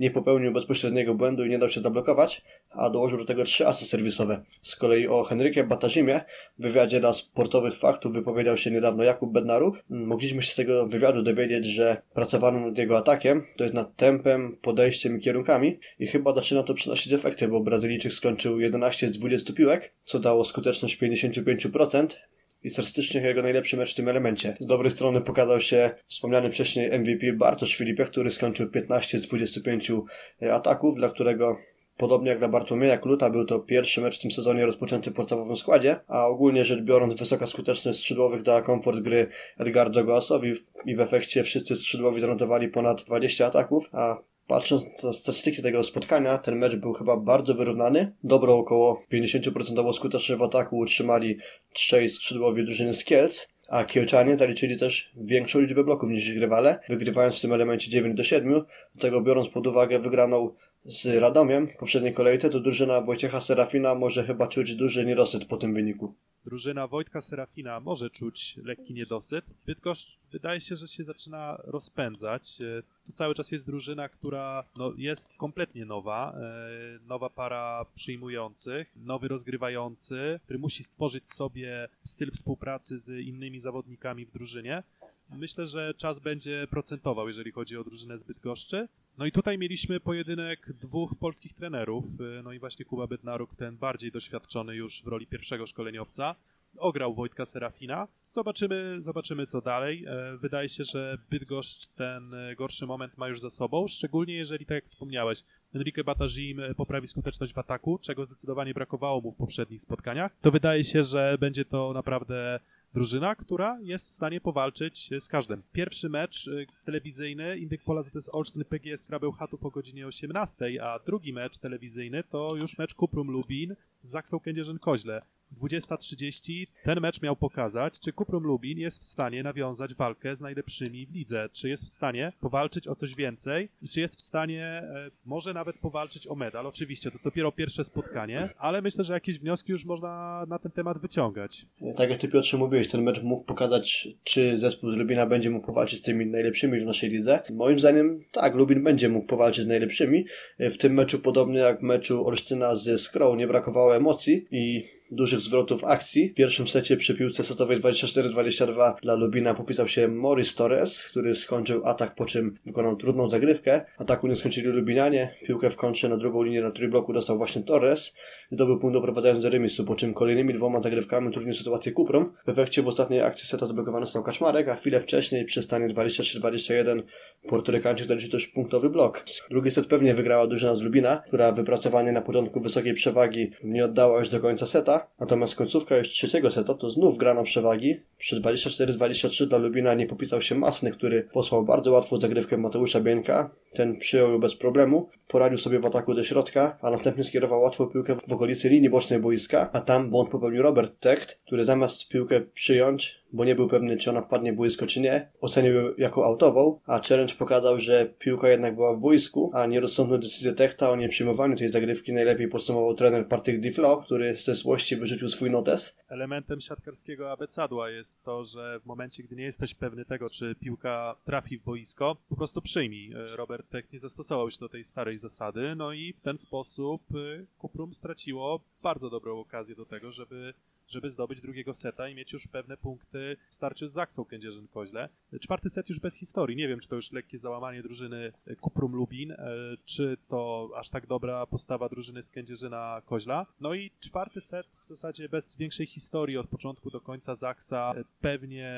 nie popełnił bezpośredniego błędu i nie dał się zablokować, a dołożył do tego 3 asy serwisowe. Z kolei o Henrykie Batazimie w wywiadzie dla Sportowych Faktów wypowiedział się niedawno Jakub Bednaruch. Mogliśmy się z tego wywiadu dowiedzieć, że pracowano nad jego atakiem, to jest nad tempem, podejściem i kierunkami i chyba zaczyna to przynosić efekty, bo Brazylijczyk skończył 11 z 20 piłek, co dało skuteczność 55%. I statystycznie jego najlepszy mecz w tym elemencie. Z dobrej strony pokazał się wspomniany wcześniej MVP Bartosz Filipiak, który skończył 15 z 25 ataków, dla którego podobnie jak dla Bartłomieja Kluta był to pierwszy mecz w tym sezonie rozpoczęty w podstawowym składzie, a ogólnie rzecz biorąc wysoka skuteczność skrzydłowych dała komfort gry Edgardo Goasowi i w efekcie wszyscy skrzydłowi zanotowali ponad 20 ataków, a patrząc na statystyki tego spotkania, ten mecz był chyba bardzo wyrównany. Dobro około 50% skuteczność w ataku utrzymali 3 skrzydłowi drużyny z Kielc, a Kielczanie zaliczyli też większą liczbę bloków niż ich rywale, wygrywając w tym elemencie 9-7. Do tego biorąc pod uwagę wygraną z Radomiem w poprzedniej kolejce, to drużyna Wojciecha Serafina może chyba czuć duży niedosyt po tym wyniku. Drużyna Wojtka Serafina może czuć lekki niedosyt. Bydgoszcz wydaje się, że się zaczyna rozpędzać. To cały czas jest drużyna, która jest kompletnie nowa. Nowa para przyjmujących, nowy rozgrywający, który musi stworzyć sobie styl współpracy z innymi zawodnikami w drużynie. Myślę, że czas będzie procentował, jeżeli chodzi o drużynę z Bydgoszczy. I tutaj mieliśmy pojedynek 2 polskich trenerów. I właśnie Kuba Bednaruk, ten bardziej doświadczony już w roli pierwszego szkoleniowca, ograł Wojtka Serafina. Zobaczymy co dalej. Wydaje się, że Bydgoszcz ten gorszy moment ma już za sobą, szczególnie jeżeli, tak jak wspomniałeś, Enrique Batagim poprawi skuteczność w ataku, czego zdecydowanie brakowało mu w poprzednich spotkaniach. To wydaje się, że będzie to naprawdę drużyna, która jest w stanie powalczyć z każdym. Pierwszy mecz telewizyjny Indykpol AZS Olsztyn PGE Skra Bełchatów o godzinie 18, a drugi mecz telewizyjny to już mecz Cuprum Lubin z Zaksą Kędzierzyn-Koźle. 20:30 ten mecz miał pokazać, czy Cuprum Lubin jest w stanie nawiązać walkę z najlepszymi w lidze, czy jest w stanie powalczyć o coś więcej i czy jest w stanie może nawet powalczyć o medal. Oczywiście to dopiero pierwsze spotkanie, ale myślę, że jakieś wnioski już można na ten temat wyciągać. Tak jak ty, Piotrze, mówiłeś, ten mecz mógł pokazać, czy zespół z Lubina będzie mógł powalczyć z tymi najlepszymi w naszej lidze. Moim zdaniem tak, Lubin będzie mógł powalczyć z najlepszymi. W tym meczu, podobnie jak w meczu Olsztyna ze Skrą, nie brakowało emocji i dużych zwrotów akcji. W pierwszym secie przy piłce setowej 24-22 dla Lubina popisał się Morris Torres, który skończył atak, po czym wykonał trudną zagrywkę. Ataku nie skończyli Lubinianie. Piłkę w kontrze na drugą linię na trójbloku dostał właśnie Torres. Zdobył punkt, doprowadzając do remisu, po czym kolejnymi dwoma zagrywkami utrudnił sytuację Cuprom. W efekcie w ostatniej akcji seta zablokowany stał Kaczmarek, a chwilę wcześniej przy stanie 23-21 Portorykańczyk zaliczył też punktowy blok. Drugi set pewnie wygrała drużyna z Lubina, która wypracowanie na początku wysokiej przewagi nie oddała już do końca seta. Natomiast końcówka już trzeciego seta to znów grana przewagi. Przy 24-23 dla Lubina nie popisał się Masny, który posłał bardzo łatwą zagrywkę Mateusza Bieńka. Ten przyjął ją bez problemu, poradził sobie w ataku do środka, a następnie skierował łatwą piłkę w okolicy linii bocznej boiska, a tam błąd popełnił Robert Techt, który zamiast piłkę przyjąć, bo nie był pewny, czy ona wpadnie w boisko, czy nie, ocenił ją jako outową, a challenge pokazał, że piłka jednak była w boisku, a nierozsądną decyzję Techta o nieprzyjmowaniu tej zagrywki najlepiej podsumował trener Partick Diflo, który ze złości wyrzucił swój notes. Elementem siatkarskiego abecadła jest to, że w momencie, gdy nie jesteś pewny tego, czy piłka trafi w boisko, po prostu przyjmij. Robert Techt nie zastosował się do tej starej zasady, no i w ten sposób Cuprum straciło bardzo dobrą okazję do tego, żeby zdobyć drugiego seta i mieć już pewne punkty w starciu z Zaksą Kędzierzyn-Koźle. Czwarty set już bez historii. Nie wiem, czy to już lekkie załamanie drużyny Cuprum Lubin, czy to aż tak dobra postawa drużyny z Kędzierzyna-Koźla. No i czwarty set w zasadzie bez większej historii. Od początku do końca Zaksa pewnie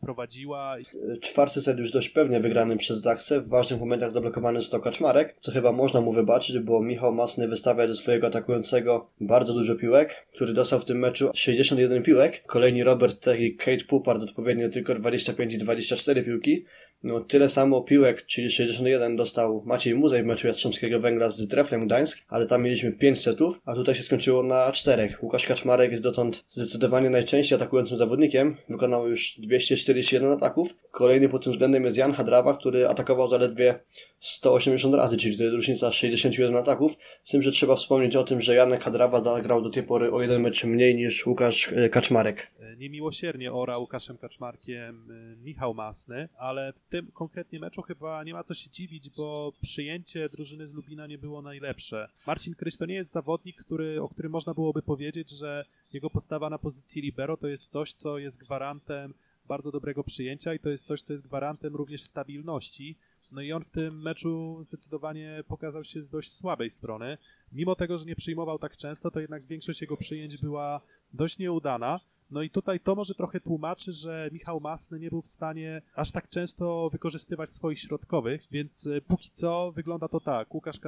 prowadziła. Czwarty set już dość pewnie wygrany przez Zaksę. W ważnych momentach zablokowany został Kaczmarek, co chyba można mu wybaczyć, bo Michał Masny wystawia do swojego atakującego bardzo dużo piłek, który dostał w tym meczu 61 piłek. Kolejni Robert Tech i Kate Pupart odpowiednio tylko 25 i 24 piłki. No, tyle samo piłek, czyli 61, dostał Maciej Muzaj w meczu Jastrzębskiego Węgla z Treflem Gdańsk, ale tam mieliśmy 5 setów, a tutaj się skończyło na 4. Łukasz Kaczmarek jest dotąd zdecydowanie najczęściej atakującym zawodnikiem, wykonał już 241 ataków. Kolejny pod tym względem jest Jan Hadrawa, który atakował zaledwie 180 razy, czyli to jest różnica 61 ataków, z tym, że trzeba wspomnieć o tym, że Janek Hadrawa zagrał do tej pory o jeden mecz mniej niż Łukasz Kaczmarek. Niemiłosiernie ora Łukaszem Kaczmarkiem Michał Masny, ale w tym konkretnie meczu chyba nie ma co się dziwić, bo przyjęcie drużyny z Lubina nie było najlepsze. Marcin Kryś to nie jest zawodnik, o którym można byłoby powiedzieć, że jego postawa na pozycji libero to jest coś, co jest gwarantem bardzo dobrego przyjęcia i to jest coś, co jest gwarantem również stabilności. No i on w tym meczu zdecydowanie pokazał się z dość słabej strony. Mimo tego, że nie przyjmował tak często, to jednak większość jego przyjęć była dość nieudana. No i tutaj to może trochę tłumaczy, że Michał Masny nie był w stanie aż tak często wykorzystywać swoich środkowych, więc póki co wygląda to tak. Łukasz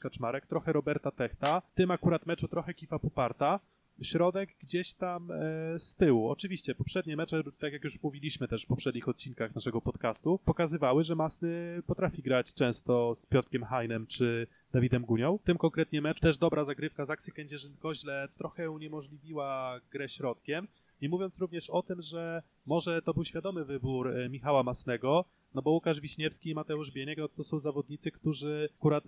Kaczmarek, trochę Roberta Techta, w tym akurat meczu trochę Kifa Puparta, środek gdzieś tam z tyłu. Oczywiście poprzednie mecze, tak jak już mówiliśmy też w poprzednich odcinkach naszego podcastu, pokazywały, że Masny potrafi grać często z Piotrkiem Hajnem czy Dawidem Gunią. W tym konkretnie mecz też dobra zagrywka Zaksy Kędzierzyn-Koźle trochę uniemożliwiła grę środkiem. Nie mówiąc również o tym, że może to był świadomy wybór Michała Masnego, no bo Łukasz Wiśniewski i Mateusz Bieniek to są zawodnicy, którzy akurat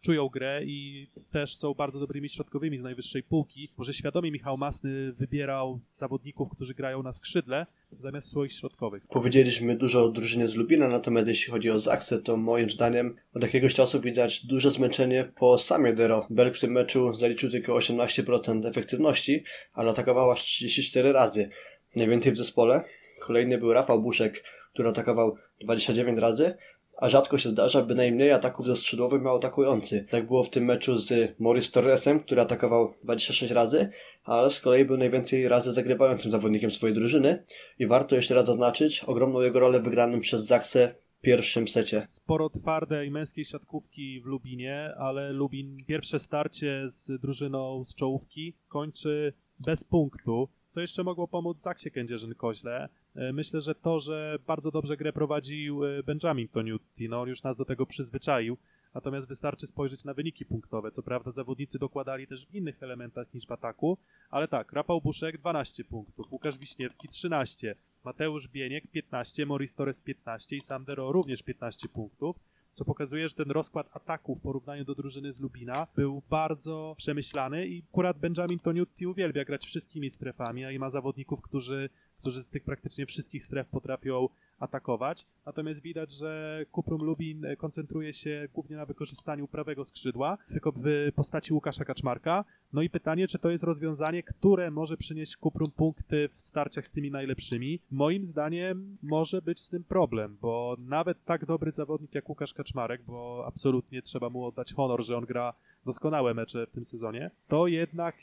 czują grę i też są bardzo dobrymi środkowymi z najwyższej półki. Może świadomie Michał Masny wybierał zawodników, którzy grają na skrzydle zamiast swoich środkowych. Powiedzieliśmy dużo o drużynie z Lubina, natomiast jeśli chodzi o Zaksę, to moim zdaniem od jakiegoś czasu widać duże zmęczenie po samie Dero. Berg w tym meczu zaliczył tylko 18% efektywności, ale atakowała 34 razy. Najwięcej w zespole. Kolejny był Rafał Buszek, który atakował 29 razy, a rzadko się zdarza, by najmniej ataków ze skrzydłowych miał atakujący. Tak było w tym meczu z Maurice Torresem, który atakował 26 razy, ale z kolei był najwięcej razy zagrywającym zawodnikiem swojej drużyny i warto jeszcze raz zaznaczyć ogromną jego rolę w wygranym przez Zaksę pierwszym secie. Sporo twardej męskiej siatkówki w Lubinie, ale Lubin pierwsze starcie z drużyną z czołówki kończy bez punktu, co jeszcze mogło pomóc Zaksie Kędzierzyn-Koźle. Myślę, że to, że bardzo dobrze grę prowadził Benjamin Toniutti, no on już nas do tego przyzwyczaił, natomiast wystarczy spojrzeć na wyniki punktowe. Co prawda zawodnicy dokładali też w innych elementach niż w ataku, ale tak, Rafał Buszek 12 punktów, Łukasz Wiśniewski 13, Mateusz Bieniek 15, Maurice Torres 15 i Sandero również 15 punktów, co pokazuje, że ten rozkład ataku w porównaniu do drużyny z Lubina był bardzo przemyślany i akurat Benjamin Toniutti uwielbia grać wszystkimi strefami, a i ma zawodników, którzy z tych praktycznie wszystkich stref potrafią atakować. Natomiast widać, że Cuprum Lubin koncentruje się głównie na wykorzystaniu prawego skrzydła, tylko w postaci Łukasza Kaczmarka. No i pytanie, czy to jest rozwiązanie, które może przynieść Cuprum punkty w starciach z tymi najlepszymi? Moim zdaniem może być z tym problem, bo nawet tak dobry zawodnik jak Łukasz Kaczmarek, bo absolutnie trzeba mu oddać honor, że on gra doskonałe mecze w tym sezonie, to jednak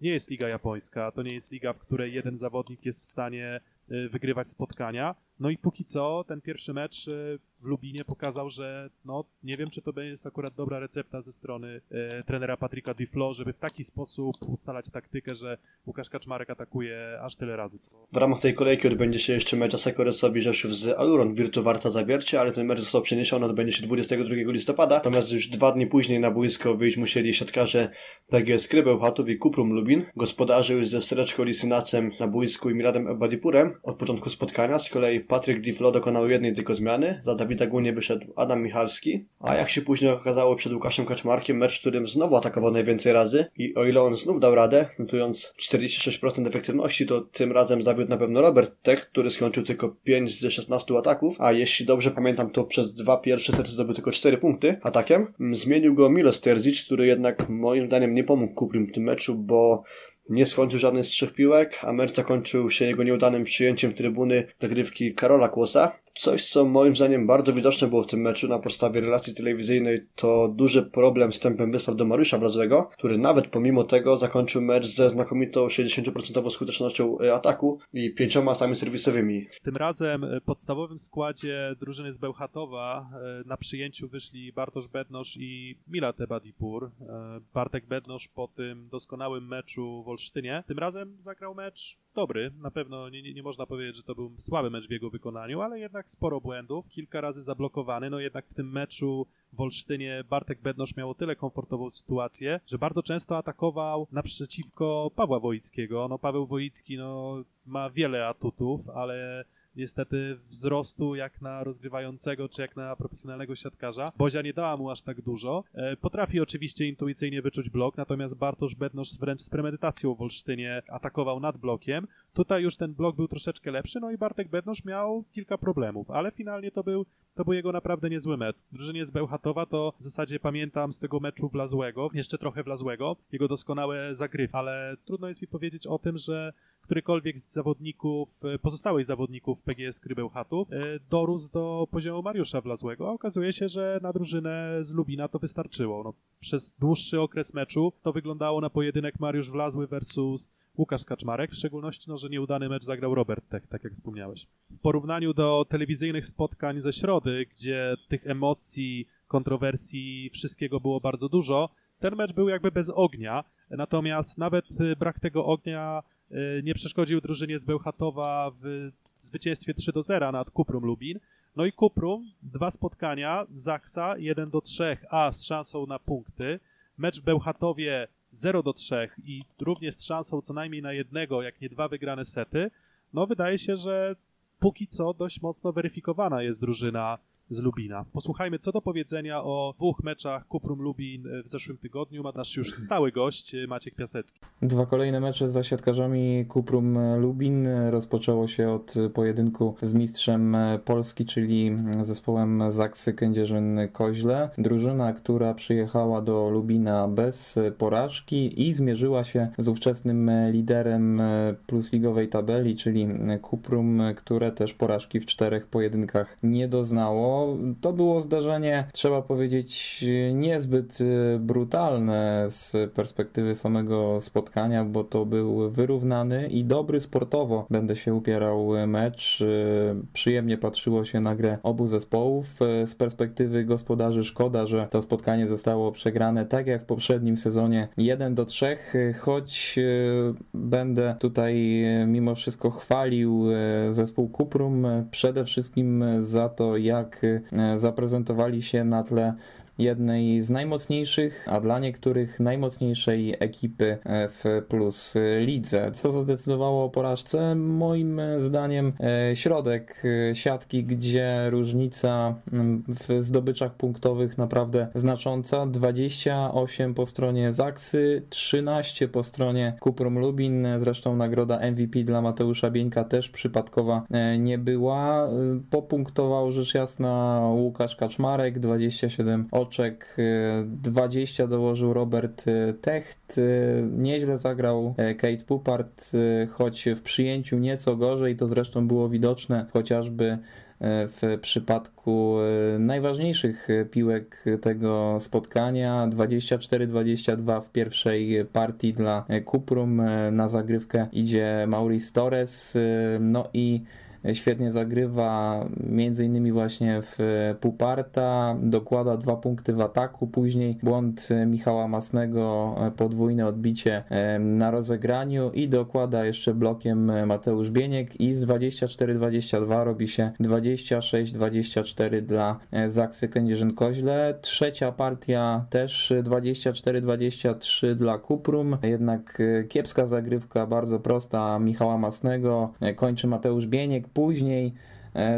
nie jest liga japońska, to nie jest liga, w której jeden zawodnik jest w stanie wygrywać spotkania. No i póki co ten pierwszy mecz w Lubinie pokazał, że no nie wiem, czy to jest akurat dobra recepta ze strony trenera Patryka Duflo, żeby w taki sposób ustalać taktykę, że Łukasz Kaczmarek atakuje aż tyle razy. W ramach tej kolejki odbędzie się jeszcze mecz Asekoresowi Rzeszów z Aluron Virtu Warta Zawiercie, ale ten mecz został przeniesiony, odbędzie się 22 listopada, natomiast już 2 dni później na boisko wyjść musieli siatkarze PGE Skry Bełchatów i Cuprum Lubin. Gospodarze już ze Sreczką Lisynacem na boisku i Miradem Ebadipurem od początku spotkania, z kolei Patryk Duflo dokonał jednej tylko zmiany, za Dawida Gunie wyszedł Adam Michalski, a jak się później okazało przed Łukaszem Kaczmarkiem mecz, w którym znowu atakował najwięcej razy i o ile on znów dał radę, notując 46% efektywności, to tym razem zawiódł na pewno Robert Tech, który skończył tylko 5 ze 16 ataków, a jeśli dobrze pamiętam, to przez 2 pierwsze sety zdobył tylko 4 punkty atakiem. Zmienił go Milo Sterzic, który jednak moim zdaniem nie pomógł Cuprum w tym meczu, bo nie skończył żadnej z 3 piłek, a mecz zakończył się jego nieudanym przyjęciem trybuny zagrywki Karola Kłosa. Coś, co moim zdaniem bardzo widoczne było w tym meczu na podstawie relacji telewizyjnej, to duży problem z tempem wystaw do Mariusza Wlazłego, który nawet pomimo tego zakończył mecz ze znakomitą 60% skutecznością ataku i 5 asami serwisowymi. Tym razem w podstawowym składzie drużyny z Bełchatowa na przyjęciu wyszli Bartosz Bednosz i Milat Ebadipur. Bartek Bednosz po tym doskonałym meczu w Olsztynie tym razem zagrał mecz dobry. Na pewno nie można powiedzieć, że to był słaby mecz w jego wykonaniu, ale jednak sporo błędów, kilka razy zablokowany, no jednak w tym meczu w Olsztynie Bartek Bednosz miał o tyle komfortową sytuację, że bardzo często atakował naprzeciwko Pawła Woickiego. No Paweł Woicki ma wiele atutów, ale niestety wzrostu jak na rozgrywającego czy jak na profesjonalnego siatkarza Bozia nie dała mu aż tak dużo. Potrafi oczywiście intuicyjnie wyczuć blok, natomiast Bartosz Bednosz wręcz z premedytacją w Olsztynie atakował nad blokiem. Tutaj już ten blok był troszeczkę lepszy, no i Bartek Bednosz miał kilka problemów, ale finalnie to był jego naprawdę niezły mecz. W drużynie z Bełchatowa to w zasadzie pamiętam z tego meczu Wlazłego, jeszcze trochę Wlazłego, jego doskonałe zagrywki, ale trudno jest mi powiedzieć o tym, że którykolwiek z zawodników, pozostałych zawodników PGE Skry Bełchatów dorósł do poziomu Mariusza Wlazłego, a okazuje się, że na drużynę z Lubina to wystarczyło. No, przez dłuższy okres meczu to wyglądało na pojedynek Mariusz Wlazły versus Łukasz Kaczmarek, w szczególności, że nieudany mecz zagrał Robert Tech, tak jak wspomniałeś. W porównaniu do telewizyjnych spotkań ze środy, gdzie tych emocji, kontrowersji, wszystkiego było bardzo dużo, ten mecz był jakby bez ognia, natomiast nawet brak tego ognia nie przeszkodził drużynie z Bełchatowa w zwycięstwie 3-0 nad Cuprum Lubin. No i Cuprum, 2 spotkania, Zaksa 1-3, a z szansą na punkty. Mecz w Bełchatowie 0-3 i również z szansą co najmniej na 1, jak nie 2 wygrane sety. No wydaje się, że póki co dość mocno weryfikowana jest drużyna z Lubina. Posłuchajmy, co do powiedzenia o 2 meczach Cuprum Lubin w zeszłym tygodniu ma nasz już stały gość Maciek Piasecki. 2 kolejne mecze za siatkarzami Cuprum Lubin. Rozpoczęło się od pojedynku z mistrzem Polski, czyli zespołem Zaksy Kędzierzyn-Koźle. Drużyna, która przyjechała do Lubina bez porażki i zmierzyła się z ówczesnym liderem plusligowej tabeli, czyli Cuprum, które też porażki w 4 pojedynkach nie doznało. No, to było zdarzenie, trzeba powiedzieć, niezbyt brutalne z perspektywy samego spotkania, bo to był wyrównany i dobry sportowo, będę się upierał, mecz. Przyjemnie patrzyło się na grę obu zespołów. Z perspektywy gospodarzy szkoda, że to spotkanie zostało przegrane tak jak w poprzednim sezonie 1-3, choć będę tutaj mimo wszystko chwalił zespół Kuprum przede wszystkim za to, jak zaprezentowali się na tle jednej z najmocniejszych, a dla niektórych najmocniejszej ekipy w Plus Lidze. Co zadecydowało o porażce? Moim zdaniem środek siatki, gdzie różnica w zdobyczach punktowych naprawdę znacząca. 28 po stronie Zaksy, 13 po stronie Kuprum Lubin. Zresztą nagroda MVP dla Mateusza Bieńka też przypadkowa nie była. Popunktował rzecz jasna Łukasz Kaczmarek, 27 oczek, 20 dołożył Robert Techt, nieźle zagrał Kate Pupart, choć w przyjęciu nieco gorzej, to zresztą było widoczne chociażby w przypadku najważniejszych piłek tego spotkania. 24-22 w pierwszej partii dla Kuprum, na zagrywkę idzie Maurice Torres, no i świetnie zagrywa m.in. właśnie w Puparta, dokłada 2 punkty w ataku, później błąd Michała Masnego, podwójne odbicie na rozegraniu i dokłada jeszcze blokiem Mateusz Bieniek i z 24-22 robi się 26-24 dla Zaksy Kędzierzyn-Koźle. Trzecia partia też 24-23 dla Kuprum, jednak kiepska zagrywka, bardzo prosta Michała Masnego, kończy Mateusz Bieniek, później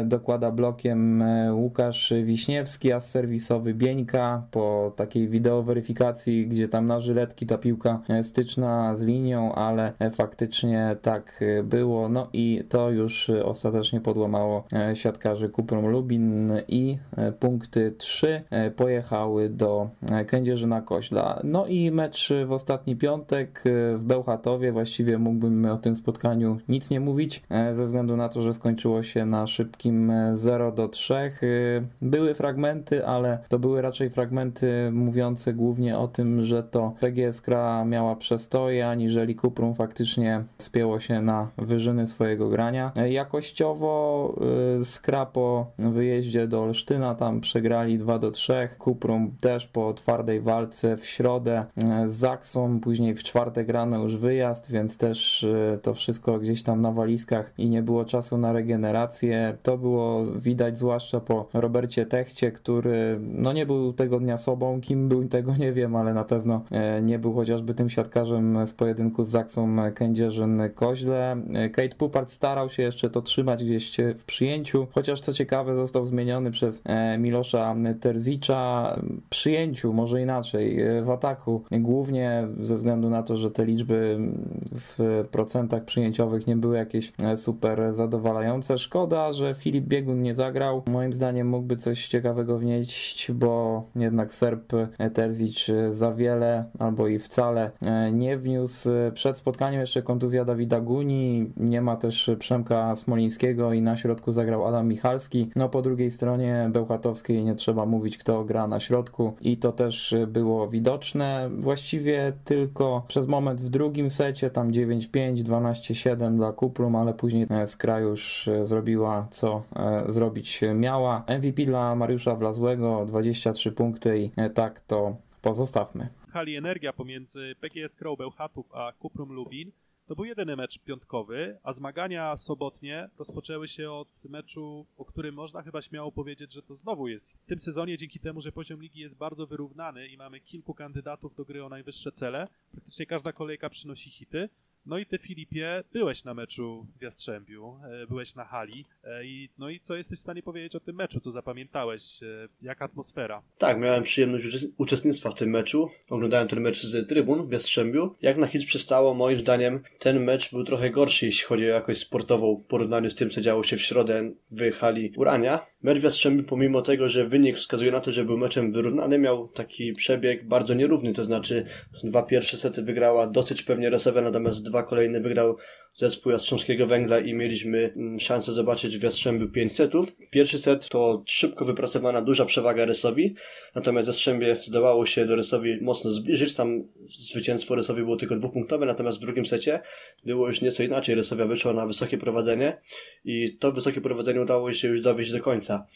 dokłada blokiem Łukasz Wiśniewski, as serwisowy Bieńka po takiej wideoweryfikacji, gdzie tam na żyletki ta piłka styczna z linią, ale faktycznie tak było. No i to już ostatecznie podłamało siatkarzy Kuprum Lubin i punkty 3 pojechały do Kędzierzyna-Koźla. No i mecz w ostatni piątek w Bełchatowie. Właściwie mógłbym o tym spotkaniu nic nie mówić, ze względu na to, że skończyło się na szybkim 0-3. Były fragmenty, ale to były raczej fragmenty mówiące głównie o tym, że to PGE Skra miała przestoje, aniżeli Kuprum faktycznie spięło się na wyżyny swojego grania. Jakościowo Skra po wyjeździe do Olsztyna tam przegrali 2-3. Kuprum też po twardej walce w środę z Zaksą, później w czwartek rano już wyjazd, więc też to wszystko gdzieś tam na walizkach i nie było czasu na regenerację. To było widać zwłaszcza po Robercie Techcie, który no nie był tego dnia sobą, kim był tego nie wiem, ale na pewno nie był chociażby tym siatkarzem z pojedynku z Zaksą Kędzierzyn-Koźle. Kate Pupart starał się jeszcze to trzymać gdzieś w przyjęciu, chociaż co ciekawe został zmieniony przez Milosza Terzicza. W przyjęciu może inaczej, w ataku głównie ze względu na to, że te liczby w procentach przyjęciowych nie były jakieś super zadowalające. Szkoda, że Filip Biegun nie zagrał. Moim zdaniem mógłby coś ciekawego wnieść, bo jednak Serb Terzic za wiele albo i wcale nie wniósł. Przed spotkaniem jeszcze kontuzja Dawida Guni, nie ma też Przemka Smolińskiego i na środku zagrał Adam Michalski. No po drugiej stronie bełchatowskiej nie trzeba mówić, kto gra na środku i to też było widoczne. Właściwie tylko przez moment w drugim secie, tam 9-5, 12-7 dla Kuprum, ale później Skra już zrobiła co zrobić miała. MVP dla Mariusza Wlazłego, 23 punkty i tak to pozostawmy. W hali energia pomiędzy PGE Skrą Bełchatów a Kuprum Lubin to był jedyny mecz piątkowy, a zmagania sobotnie rozpoczęły się od meczu, o którym można chyba śmiało powiedzieć, że to znowu jest w tym sezonie, dzięki temu, że poziom ligi jest bardzo wyrównany i mamy kilku kandydatów do gry o najwyższe cele. Praktycznie każda kolejka przynosi hity. No i ty, Filipie, byłeś na meczu w Jastrzębiu, byłeś na hali. No i co jesteś w stanie powiedzieć o tym meczu? Co zapamiętałeś? Jaka atmosfera? Tak, miałem przyjemność uczestnictwa w tym meczu. Oglądałem ten mecz z trybun w Jastrzębiu. Jak na hit przystało, moim zdaniem ten mecz był trochę gorszy, jeśli chodzi o jakość sportową, porównany z tym, co działo się w środę w hali Urania. Mecz w Jastrzębiu, pomimo tego, że wynik wskazuje na to, że był meczem wyrównany, miał taki przebieg bardzo nierówny, to znaczy 2 pierwsze sety wygrała dosyć pewnie Resewe, natomiast 2 kolejne wygrał zespół Jastrzębskiego Węgla i mieliśmy szansę zobaczyć w Jastrzębiu 5 setów. Pierwszy set to szybko wypracowana duża przewaga Rysowi, natomiast Jastrzębie zdołało się do Rysowi mocno zbliżyć, tam zwycięstwo Rysowi było tylko dwupunktowe, natomiast w drugim secie było już nieco inaczej, Rysowia wyszła na wysokie prowadzenie i to wysokie prowadzenie udało się już dowieść do końca.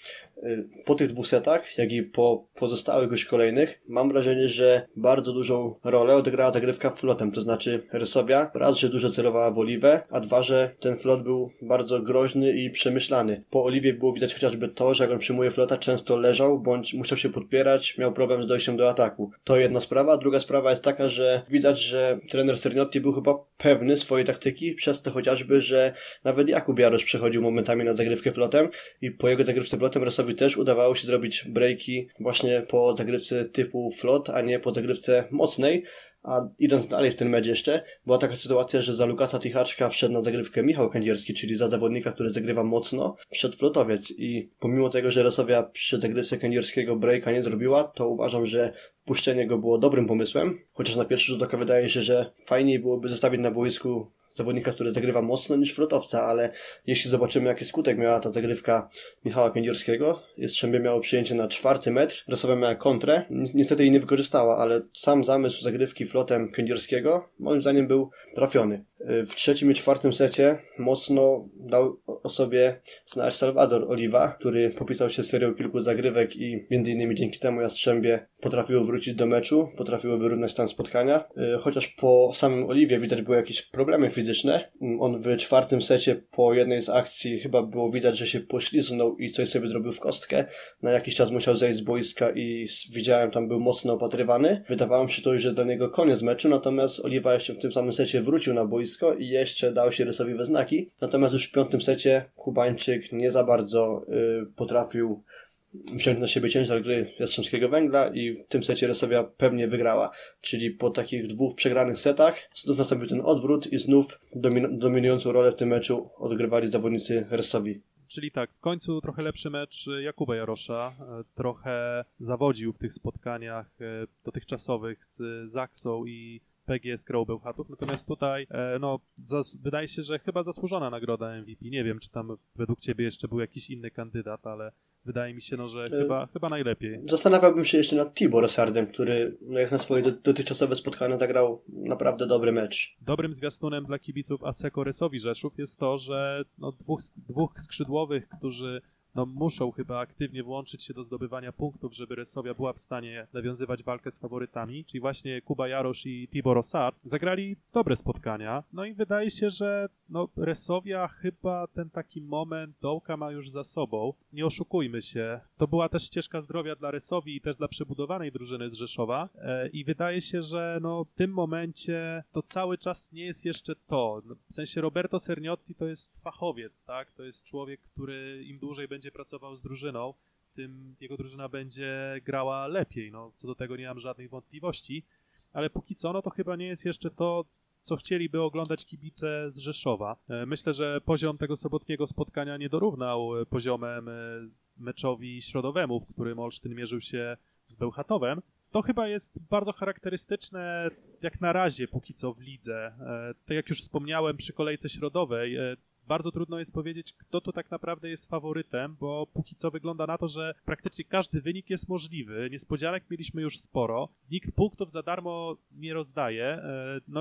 Po tych dwóch setach, jak i po pozostałych już kolejnych, mam wrażenie, że bardzo dużą rolę odegrała ta grywka flotem, to znaczy Rysowia raz, że dużo celowała w Oliwę, a dwa, że ten flot był bardzo groźny i przemyślany. Po Oliwie było widać chociażby to, że jak on przyjmuje flota, często leżał, bądź musiał się podpierać, miał problem z dojściem do ataku. To jedna sprawa. Druga sprawa jest taka, że widać, że trener Serniotti był chyba pewny swojej taktyki, przez to chociażby, że nawet Jakub Jarosz przechodził momentami na zagrywkę flotem i po jego zagrywce flotem Rysowi też udawało się zrobić breaki właśnie po zagrywce typu flot, a nie po zagrywce mocnej. A idąc dalej w ten mecz jeszcze, była taka sytuacja, że za Lukasa Tichaczka wszedł na zagrywkę Michał Kędzierski, czyli za zawodnika, który zagrywa mocno, wszedł flotowiec i pomimo tego, że Rosowia przy zagrywce Kędzierskiego breaka nie zrobiła, to uważam, że puszczenie go było dobrym pomysłem, chociaż na pierwszy rzut oka wydaje się, że fajniej byłoby zostawić na boisku zawodnika, który zagrywa mocno niż flotowca, ale jeśli zobaczymy, jaki skutek miała ta zagrywka Michała Kędzierskiego, Jastrzębie miało przyjęcie na czwarty metr, Rosowia miała kontrę, niestety jej nie wykorzystała, ale sam zamysł zagrywki flotem Kędzierskiego moim zdaniem był trafiony. W trzecim i czwartym secie mocno dał o sobie znać Salvador Oliva, który popisał się serią kilku zagrywek i m.in. dzięki temu Jastrzębie potrafiło wrócić do meczu, potrafiło wyrównać stan spotkania. Chociaż po samym Oliwie widać były jakieś problemy fizyczne. On w czwartym secie po jednej z akcji chyba było widać, że się poślizgnął i coś sobie zrobił w kostkę. Na jakiś czas musiał zejść z boiska i widziałem, tam był mocno opatrywany. Wydawało mi się to, że dla niego koniec meczu, natomiast Oliwa jeszcze w tym samym secie wrócił na boisko i jeszcze dał się Rysowi we znaki. Natomiast już w piątym secie Kubańczyk nie za bardzo potrafił wziąć na siebie ciężar gry Jastrzębskiego Węgla i w tym secie Rysowia pewnie wygrała. Czyli po takich dwóch przegranych setach znów nastąpił ten odwrót i znów dominującą rolę w tym meczu odgrywali zawodnicy Rysowi. Czyli tak, w końcu trochę lepszy mecz Jakuba Jarosza, trochę zawodził w tych spotkaniach dotychczasowych z Zaksą i PGE Skra Bełchatów, natomiast tutaj wydaje się, że chyba zasłużona nagroda MVP, nie wiem, czy tam według Ciebie jeszcze był jakiś inny kandydat, ale wydaje mi się, że chyba najlepiej. Zastanawiałbym się jeszcze nad Tibor Sardem, który jak na swoje dotychczasowe spotkania zagrał naprawdę dobry mecz. Dobrym zwiastunem dla kibiców Asseco Rysowi Rzeszów jest to, że dwóch skrzydłowych, którzy muszą chyba aktywnie włączyć się do zdobywania punktów, żeby Rysowia była w stanie nawiązywać walkę z faworytami, czyli właśnie Kuba Jarosz i Tibor Osard zagrali dobre spotkania, i wydaje się, że Rysowia chyba ten taki moment dołka ma już za sobą, nie oszukujmy się, to była też ścieżka zdrowia dla Rysowi i też dla przebudowanej drużyny z Rzeszowa i wydaje się, że w tym momencie to cały czas nie jest jeszcze to, w sensie Roberto Serniotti to jest fachowiec, tak? To jest człowiek, który im dłużej będzie pracował z drużyną, tym jego drużyna będzie grała lepiej. Co do tego nie mam żadnych wątpliwości, ale póki co to chyba nie jest jeszcze to, co chcieliby oglądać kibice z Rzeszowa. Myślę, że poziom tego sobotniego spotkania nie dorównał poziomem meczowi środowemu, w którym Olsztyn mierzył się z Bełchatowem. To chyba jest bardzo charakterystyczne jak na razie póki co w lidze. Tak jak już wspomniałem przy kolejce środowej, bardzo trudno jest powiedzieć, kto tu tak naprawdę jest faworytem, bo póki co wygląda na to, że praktycznie każdy wynik jest możliwy. Niespodzianek mieliśmy już sporo. Nikt punktów za darmo nie rozdaje.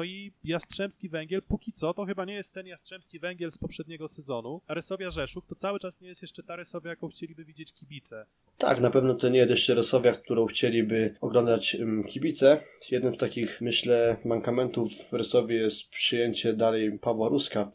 I Jastrzębski Węgiel póki co to chyba nie jest ten Jastrzębski Węgiel z poprzedniego sezonu. A Rysowia Rzeszów to cały czas nie jest jeszcze ta Rysowia, jaką chcieliby widzieć kibice. Tak, na pewno to nie jest jeszcze Rysowia, którą chcieliby oglądać kibice. Jednym z takich, myślę, mankamentów w Rysowie jest przyjęcie dalej Pawła Ruska.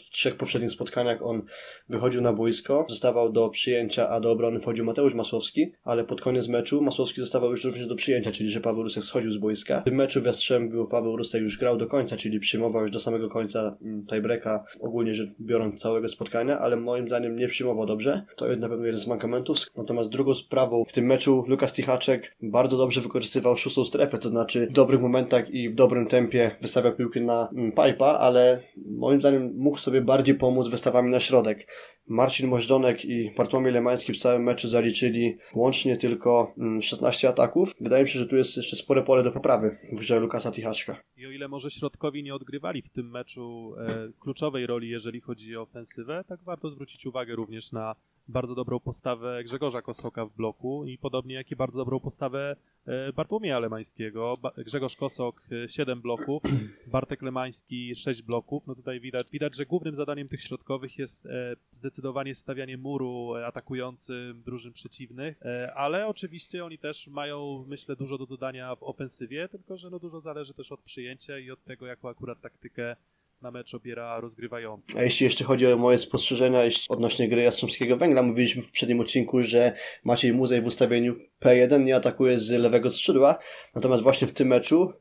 W trzech poprzednich spotkaniach on wychodził na boisko, zostawał do przyjęcia, a do obrony wchodził Mateusz Masłowski, ale pod koniec meczu Masłowski zostawał już również do przyjęcia, czyli że Paweł Rusek schodził z boiska. W tym meczu w Jastrzębiu Paweł Rusek już grał do końca, czyli przyjmował już do samego końca tiebreaka, ogólnie rzecz biorąc całego spotkania, ale moim zdaniem nie przyjmował dobrze. To jest na pewno jeden z mankamentów. Natomiast drugą sprawą w tym meczu Lukas Tichaczek bardzo dobrze wykorzystywał szóstą strefę, to znaczy w dobrych momentach i w dobrym tempie wystawiał piłkę na pipa, ale moim zdaniem mógł sobie bardziej pomóc wystawami na środek. Marcin Możdżonek i Bartłomiej Lemański w całym meczu zaliczyli łącznie tylko 16 ataków. Wydaje mi się, że tu jest jeszcze spore pole do poprawy w grze Lukasa Tichaczka. I o ile może środkowi nie odgrywali w tym meczu kluczowej roli, jeżeli chodzi o ofensywę, tak warto zwrócić uwagę również na bardzo dobrą postawę Grzegorza Kosoka w bloku i podobnie jak i bardzo dobrą postawę Bartłomieja Lemańskiego. Grzegorz Kosok 7 bloków, Bartek Lemański 6 bloków. No tutaj widać, że głównym zadaniem tych środkowych jest zdecydowanie stawianie muru atakującym drużyn przeciwnych, ale oczywiście oni też mają, myślę, dużo do dodania w ofensywie, tylko że no dużo zależy też od przyjęcia i od tego, jaką akurat taktykę na mecz obiera rozgrywający. A jeśli jeszcze chodzi o moje spostrzeżenia odnośnie gry Jastrzębskiego Węgla, mówiliśmy w poprzednim odcinku, że Maciej Muzaj w ustawieniu P1 nie atakuje z lewego skrzydła, natomiast właśnie w tym meczu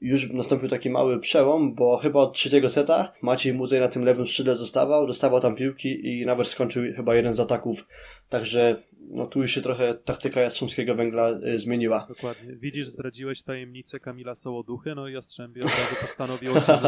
już nastąpił taki mały przełom, bo chyba od trzeciego seta Maciej Muzaj na tym lewym skrzydle dostawał tam piłki i nawet skończył chyba jeden z ataków. Także no tu już się trochę taktyka Jastrzębskiego Węgla zmieniła. Dokładnie. Widzisz, zdradziłeś tajemnicę Kamila Sołoduchy, no i Jastrzębie od razu postanowiło się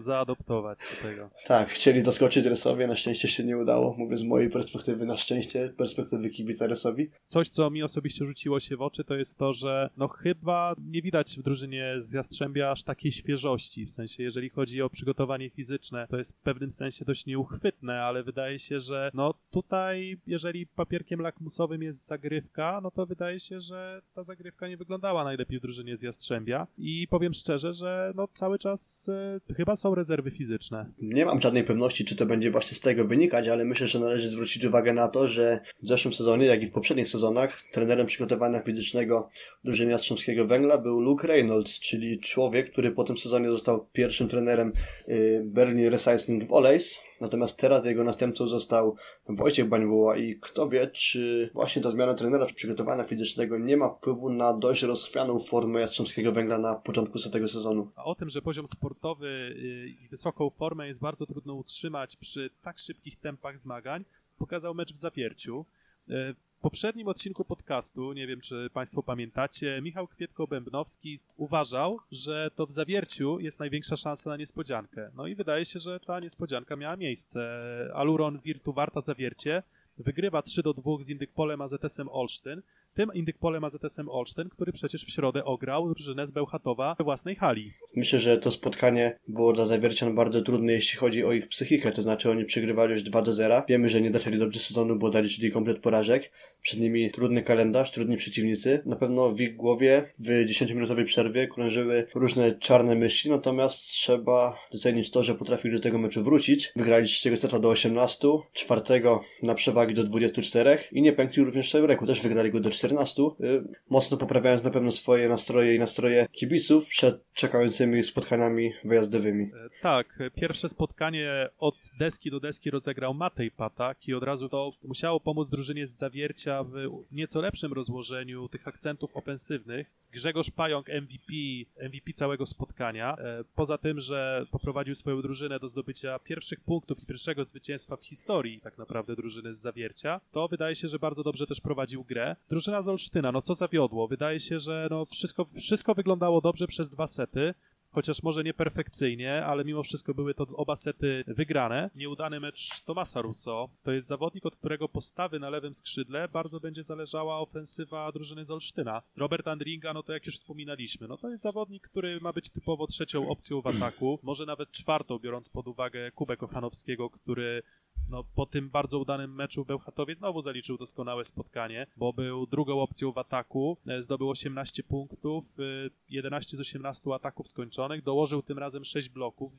zaadoptować do tego. Tak, chcieli zaskoczyć Rysowie, na szczęście się nie udało. Mówię z mojej perspektywy, na szczęście, perspektywy kibica Rysowi. Coś, co mi osobiście rzuciło się w oczy, to jest to, że no chyba nie widać w drużynie z Jastrzębia aż takiej świeżości. W sensie, jeżeli chodzi o przygotowanie fizyczne, to jest w pewnym sensie dość nieuchwytne, ale wydaje się, że no tutaj, jeżeli papierkiem lakmusowym jest zagrywka, no to wydaje się, że ta zagrywka nie wyglądała najlepiej w drużynie z Jastrzębia i powiem szczerze, że no cały czas chyba są rezerwy fizyczne. Nie mam żadnej pewności, czy to będzie właśnie z tego wynikać, ale myślę, że należy zwrócić uwagę na to, że w zeszłym sezonie, jak i w poprzednich sezonach, trenerem przygotowania fizycznego drużyny Jastrzębskiego Węgla był Luke Reynolds, czyli człowiek, który po tym sezonie został pierwszym trenerem Berlin Recycling w Oleis. Natomiast teraz jego następcą został Wojciech Bańwoła i kto wie, czy właśnie ta zmiana trenera przygotowania fizycznego nie ma wpływu na dość rozchwianą formę Jastrzębskiego Węgla na początku tego sezonu. A o tym, że poziom sportowy i wysoką formę jest bardzo trudno utrzymać przy tak szybkich tempach zmagań, pokazał mecz w Zawierciu. W poprzednim odcinku podcastu, nie wiem czy Państwo pamiętacie, Michał Kwietnia-Bębnowski uważał, że to w Zawierciu jest największa szansa na niespodziankę. No i wydaje się, że ta niespodzianka miała miejsce. Aluron Virtu Warta Zawiercie wygrywa 3-2 z Indykpolem AZS-em Olsztyn. Tym Indykpolem AZS-em Olsztyn, który przecież w środę ograł drużynę z Bełchatowa we własnej hali. Myślę, że to spotkanie było dla Zawiercian bardzo trudne, jeśli chodzi o ich psychikę, to znaczy oni przegrywali już 2-0. Wiemy, że nie zaczęli dobrze sezonu, bo zaliczyli komplet porażek. Przed nimi trudny kalendarz, trudni przeciwnicy. Na pewno w ich głowie w 10-minutowej przerwie krążyły różne czarne myśli, natomiast trzeba docenić to, że potrafili do tego meczu wrócić. Wygrali 3-0 do 18, 4 na przewagi do 24 i nie pękli również w tiebreaku, też wygrali go do 14, mocno poprawiając na pewno swoje nastroje i nastroje kibiców przed czekającymi spotkaniami wyjazdowymi. Tak, pierwsze spotkanie od deski do deski rozegrał Matej Patak i od razu to musiało pomóc drużynie z Zawiercia w nieco lepszym rozłożeniu tych akcentów ofensywnych. Grzegorz Pająk MVP całego spotkania. Poza tym, że poprowadził swoją drużynę do zdobycia pierwszych punktów i pierwszego zwycięstwa w historii tak naprawdę drużyny z Zawiercia, to wydaje się, że bardzo dobrze też prowadził grę. Drużyna z Olsztyna, no co zawiodło? Wydaje się, że no wszystko wyglądało dobrze przez 2 sety. Chociaż może nie perfekcyjnie, ale mimo wszystko były to oba sety wygrane. Nieudany mecz Thomasa Rousseau. To jest zawodnik, od którego postawy na lewym skrzydle bardzo będzie zależała ofensywa drużyny z Olsztyna. Robert Andringa, no to jak już wspominaliśmy, no to jest zawodnik, który ma być typowo trzecią opcją w ataku. Może nawet czwartą, biorąc pod uwagę Kubę Kochanowskiego, który no, po tym bardzo udanym meczu w Bełchatowie znowu zaliczył doskonałe spotkanie, bo był drugą opcją w ataku, zdobył 18 punktów, 11 z 18 ataków skończonych, dołożył tym razem 6 bloków,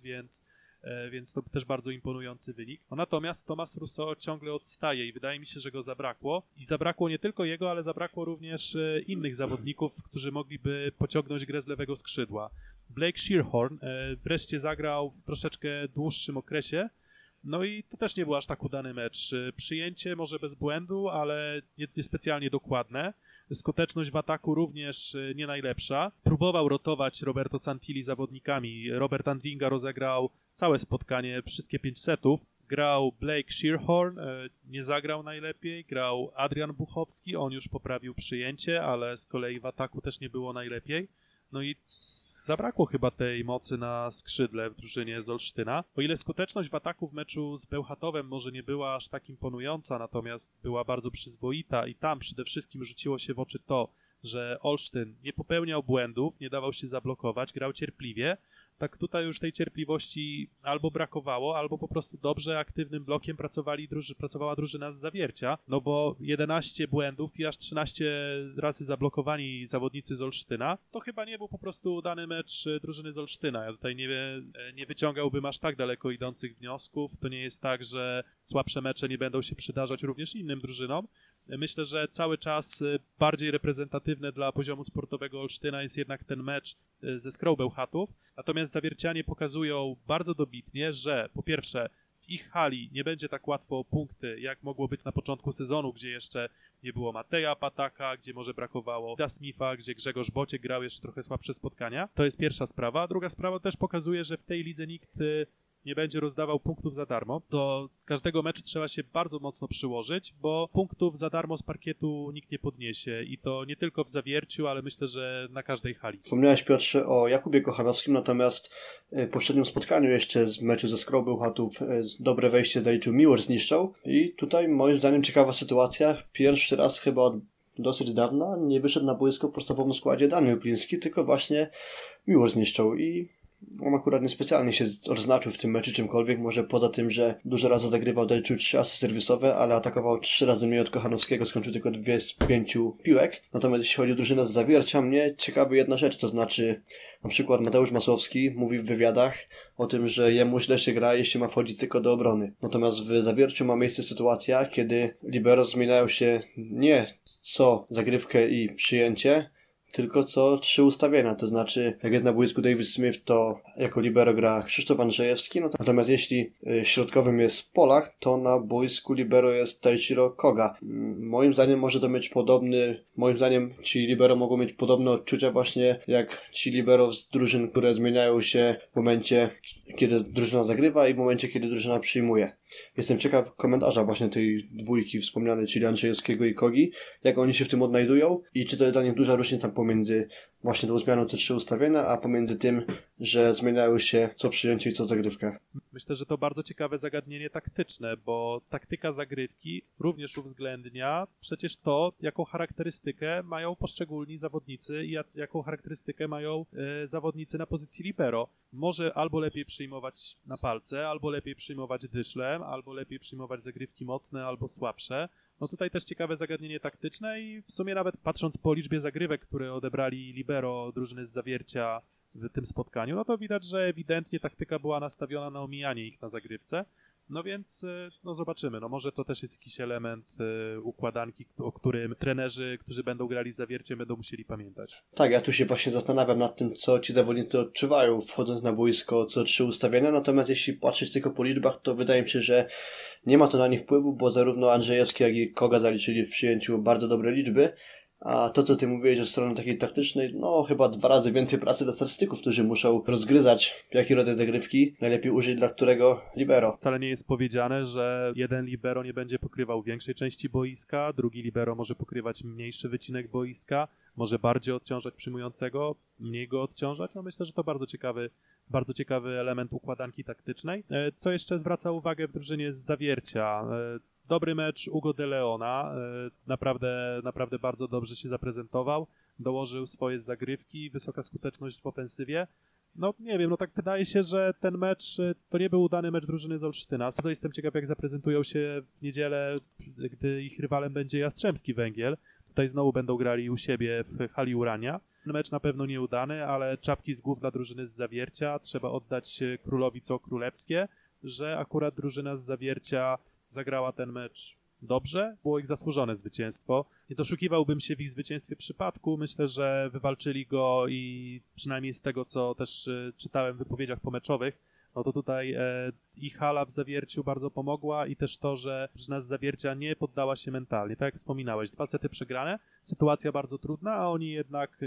więc to też bardzo imponujący wynik. No, natomiast Thomas Rousseau ciągle odstaje i wydaje mi się, że go zabrakło. I zabrakło nie tylko jego, ale zabrakło również innych zawodników, którzy mogliby pociągnąć grę z lewego skrzydła. Blake Shearhorn wreszcie zagrał w troszeczkę dłuższym okresie. No i to też nie był aż tak udany mecz. Przyjęcie może bez błędu, ale niespecjalnie dokładne. Skuteczność w ataku również nie najlepsza. Próbował rotować Roberto Santilli zawodnikami. Robert Andringa rozegrał całe spotkanie, wszystkie 5 setów. Grał Blake Shearhorn, nie zagrał najlepiej, grał Adrian Buchowski, on już poprawił przyjęcie, ale z kolei w ataku też nie było najlepiej. No i zabrakło chyba tej mocy na skrzydle w drużynie z Olsztyna. O ile skuteczność w ataku w meczu z Bełchatowem może nie była aż tak imponująca, natomiast była bardzo przyzwoita i tam przede wszystkim rzuciło się w oczy to, że Olsztyn nie popełniał błędów, nie dawał się zablokować, grał cierpliwie. Tak tutaj już tej cierpliwości albo brakowało, albo po prostu dobrze aktywnym blokiem pracowała drużyna z Zawiercia, no bo 11 błędów i aż 13 razy zablokowani zawodnicy z Olsztyna, to chyba nie był po prostu udany mecz drużyny z Olsztyna. Ja tutaj nie wyciągałbym aż tak daleko idących wniosków. To nie jest tak, że słabsze mecze nie będą się przydarzać również innym drużynom. Myślę, że cały czas bardziej reprezentatywne dla poziomu sportowego Olsztyna jest jednak ten mecz ze Skrą Bełchatów. Natomiast zawiercianie pokazują bardzo dobitnie, że po pierwsze w ich hali nie będzie tak łatwo o punkty, jak mogło być na początku sezonu, gdzie jeszcze nie było Mateja Pataka, gdzie może brakowało Da Smitha, gdzie Grzegorz Bociek grał jeszcze trochę słabsze spotkania. To jest pierwsza sprawa. Druga sprawa też pokazuje, że w tej lidze nikt nie będzie rozdawał punktów za darmo. Do każdego meczu trzeba się bardzo mocno przyłożyć, bo punktów za darmo z parkietu nikt nie podniesie i to nie tylko w Zawierciu, ale myślę, że na każdej hali. Wspomniałeś, Piotrze, o Jakubie Kochanowskim, natomiast w poprzednim spotkaniu jeszcze z meczu ze Skrą Bełchatów dobre wejście zaliczył Miłosz Zniszczół i tutaj moim zdaniem ciekawa sytuacja. Pierwszy raz chyba od dosyć dawna nie wyszedł na boisko w podstawowym składzie Daniel Pliński, tylko właśnie Miłosz Zniszczół i on akurat niespecjalnie się odznaczył w tym meczu czymkolwiek, może poza tym, że dużo razy zagrywał, daliczył 3 asy serwisowe, ale atakował 3 razy mniej od Kochanowskiego, skończył tylko 2 z 5 piłek. Natomiast jeśli chodzi o drużynę z Zawiercia, mnie ciekawi jedna rzecz, to znaczy na przykład Mateusz Masłowski mówi w wywiadach o tym, że jemu źle się gra, jeśli ma wchodzić tylko do obrony. Natomiast w Zawierciu ma miejsce sytuacja, kiedy liberos zmieniają się nie co zagrywkę i przyjęcie, tylko co 3 ustawienia, to znaczy jak jest na boisku Davis Smith, to jako libero gra Krzysztof Andrzejewski, natomiast jeśli środkowym jest Polak, to na boisku libero jest Taichiro Koga. Moim zdaniem może to mieć podobny, moim zdaniem ci libero mogą mieć podobne odczucia właśnie jak ci libero z drużyn, które zmieniają się w momencie, kiedy drużyna zagrywa i w momencie, kiedy drużyna przyjmuje. Jestem ciekaw komentarza właśnie tej dwójki wspomnianej, czyli Andrzejewskiego i Kogi, jak oni się w tym odnajdują i czy to jest dla nich duża różnica pomiędzy właśnie tą zmianą co 3 ustawienia, a pomiędzy tym, że zmieniały się co przyjęcie i co zagrywka. Myślę, że to bardzo ciekawe zagadnienie taktyczne, bo taktyka zagrywki również uwzględnia przecież to, jaką charakterystykę mają poszczególni zawodnicy i jaką charakterystykę mają zawodnicy na pozycji libero. Może albo lepiej przyjmować na palce, albo lepiej przyjmować dyszlem, albo lepiej przyjmować zagrywki mocne, albo słabsze. No tutaj też ciekawe zagadnienie taktyczne i w sumie nawet patrząc po liczbie zagrywek, które odebrali libero drużyny z Zawiercia w tym spotkaniu, no to widać, że ewidentnie taktyka była nastawiona na omijanie ich na zagrywce. No więc no zobaczymy, no może to też jest jakiś element układanki, o którym trenerzy, którzy będą grali z Zawierciem, będą musieli pamiętać. Tak, ja tu się właśnie zastanawiam nad tym, co ci zawodnicy odczuwają wchodząc na boisko co 3 ustawienia, natomiast jeśli patrzeć tylko po liczbach, to wydaje mi się, że nie ma to na nich wpływu, bo zarówno Andrzejewski, jak i Koga zaliczyli w przyjęciu bardzo dobre liczby. A to, co ty mówiłeś od strony takiej taktycznej, no chyba 2 razy więcej pracy dla statystyków, którzy muszą rozgryzać, jaki rodzaj zagrywki najlepiej użyć dla którego libero. Wcale nie jest powiedziane, że jeden libero nie będzie pokrywał większej części boiska, drugi libero może pokrywać mniejszy wycinek boiska, może bardziej odciążać przyjmującego, mniej go odciążać. No myślę, że to bardzo ciekawy element układanki taktycznej. Co jeszcze zwraca uwagę w drużynie z Zawiercia? Dobry mecz Hugo de Leona, naprawdę bardzo dobrze się zaprezentował, dołożył swoje zagrywki, wysoka skuteczność w ofensywie. No nie wiem, no tak wydaje się, że ten mecz to nie był udany mecz drużyny z Olsztyna. Bardzo jestem ciekaw, jak zaprezentują się w niedzielę, gdy ich rywalem będzie Jastrzębski Węgiel. Tutaj znowu będą grali u siebie w hali Urania. Mecz na pewno nieudany, ale czapki z głów dla drużyny z Zawiercia. Trzeba oddać królowi co królewskie, że akurat drużyna z Zawiercia zagrała ten mecz dobrze, było ich zasłużone zwycięstwo. Nie doszukiwałbym się w ich zwycięstwie przypadku, myślę, że wywalczyli go i przynajmniej z tego, co też czytałem w wypowiedziach pomeczowych, no to tutaj i hala w Zawierciu bardzo pomogła i też to, że drużyna z Zawiercia nie poddała się mentalnie. Tak jak wspominałeś, 2 sety przegrane, sytuacja bardzo trudna, a oni jednak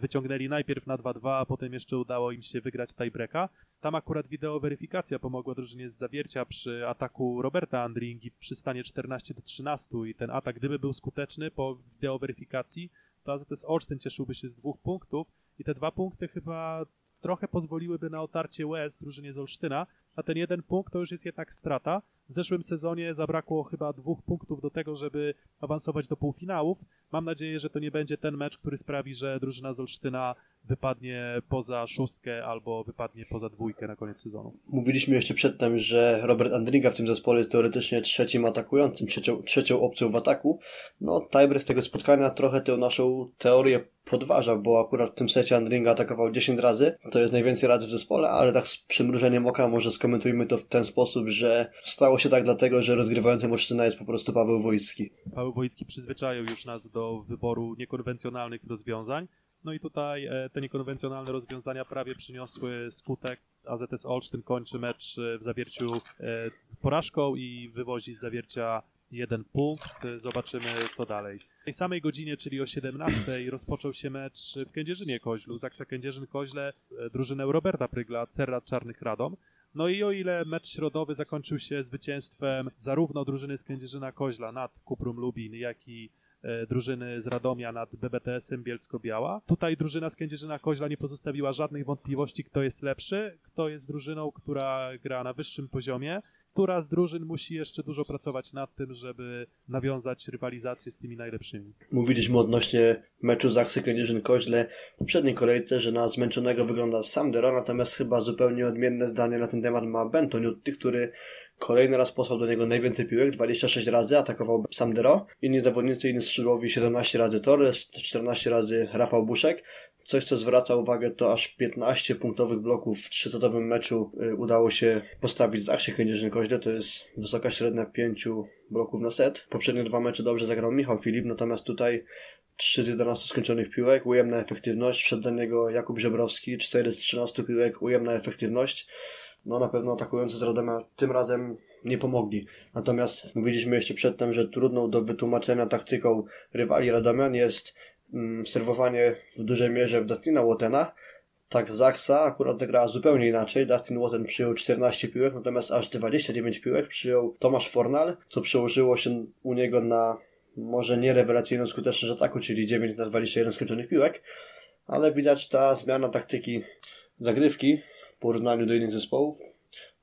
wyciągnęli najpierw na 2-2, a potem jeszcze udało im się wygrać tiebreaka. Tam akurat wideoweryfikacja pomogła drużynie z Zawiercia przy ataku Roberta Andringi przy stanie 14-13 i ten atak, gdyby był skuteczny po wideoweryfikacji, to AZS Olsztyn cieszyłby się z 2 punktów i te 2 punkty chyba trochę pozwoliłyby na otarcie łez drużynie z Olsztyna, a ten 1 punkt to już jest jednak strata. W zeszłym sezonie zabrakło chyba 2 punktów do tego, żeby awansować do półfinałów. Mam nadzieję, że to nie będzie ten mecz, który sprawi, że drużyna z Olsztyna wypadnie poza 6 albo wypadnie poza 2 na koniec sezonu. Mówiliśmy jeszcze przedtem, że Robert Andringa w tym zespole jest teoretycznie trzecim atakującym, trzecią opcją w ataku. No, tiebreak tego spotkania trochę tę naszą teorię podważa, bo akurat w tym secie Andringa atakował 10 razy, to jest najwięcej razy w zespole, ale tak z przymrużeniem oka może skomentujmy to w ten sposób, że stało się tak dlatego, że rozgrywającym Olsztyna jest po prostu Paweł Wojicki. Paweł Wojicki przyzwyczaił już nas do wyboru niekonwencjonalnych rozwiązań, no i tutaj te niekonwencjonalne rozwiązania prawie przyniosły skutek. AZS Olsztyn kończy mecz w Zawierciu porażką i wywozi z Zawiercia 1 punkt. Zobaczymy, co dalej. W tej samej godzinie, czyli o 17:00, rozpoczął się mecz w Kędzierzynie-Koźlu. Zaksa Kędzierzyn-Koźle, drużynę Roberta Prygla, Cerrat Czarnych Radom. No i o ile mecz środowy zakończył się zwycięstwem zarówno drużyny z Kędzierzyna-Koźla nad Cuprum Lubin, jak i drużyny z Radomia nad BBTS-em Bielsko-Biała. Tutaj drużyna z Kędzierzyna-Koźla nie pozostawiła żadnych wątpliwości, kto jest lepszy, kto jest drużyną, która gra na wyższym poziomie, która z drużyn musi jeszcze dużo pracować nad tym, żeby nawiązać rywalizację z tymi najlepszymi. Mówiliśmy odnośnie meczu Zaksy Kędzierzyn-Koźle w poprzedniej kolejce, że na zmęczonego wygląda Sandero, natomiast chyba zupełnie odmienne zdanie na ten temat ma Bento Niutti, który kolejny raz posłał do niego najwięcej piłek, 26 razy atakował Sandero, inni zawodnicy, inni skrzydłowi 17 razy Torres, 14 razy Rafał Buszek. Coś, co zwraca uwagę, to aż 15 punktowych bloków w 3-setowym meczu udało się postawić Zaksie Kędzierzyn-Koźle, to jest wysoka średnia 5 bloków na set. Poprzednie 2 mecze dobrze zagrał Michał Filip, natomiast tutaj 3 z 11 skończonych piłek, ujemna efektywność, wszedł za niego Jakub Żebrowski, 4 z 13 piłek, ujemna efektywność. No, na pewno atakujący z Radomia tym razem nie pomogli. Natomiast mówiliśmy jeszcze przedtem, że trudną do wytłumaczenia taktyką rywali radomian jest serwowanie w dużej mierze w Dustina Wattena. Tak Zaksa akurat zagrała zupełnie inaczej. Dustin Watten przyjął 14 piłek, natomiast aż 29 piłek przyjął Tomasz Fornal, co przełożyło się u niego na może nie rewelacyjną skuteczność ataku, czyli 9 na 21 skończonych piłek, ale widać ta zmiana taktyki zagrywki w porównaniu do innych zespołów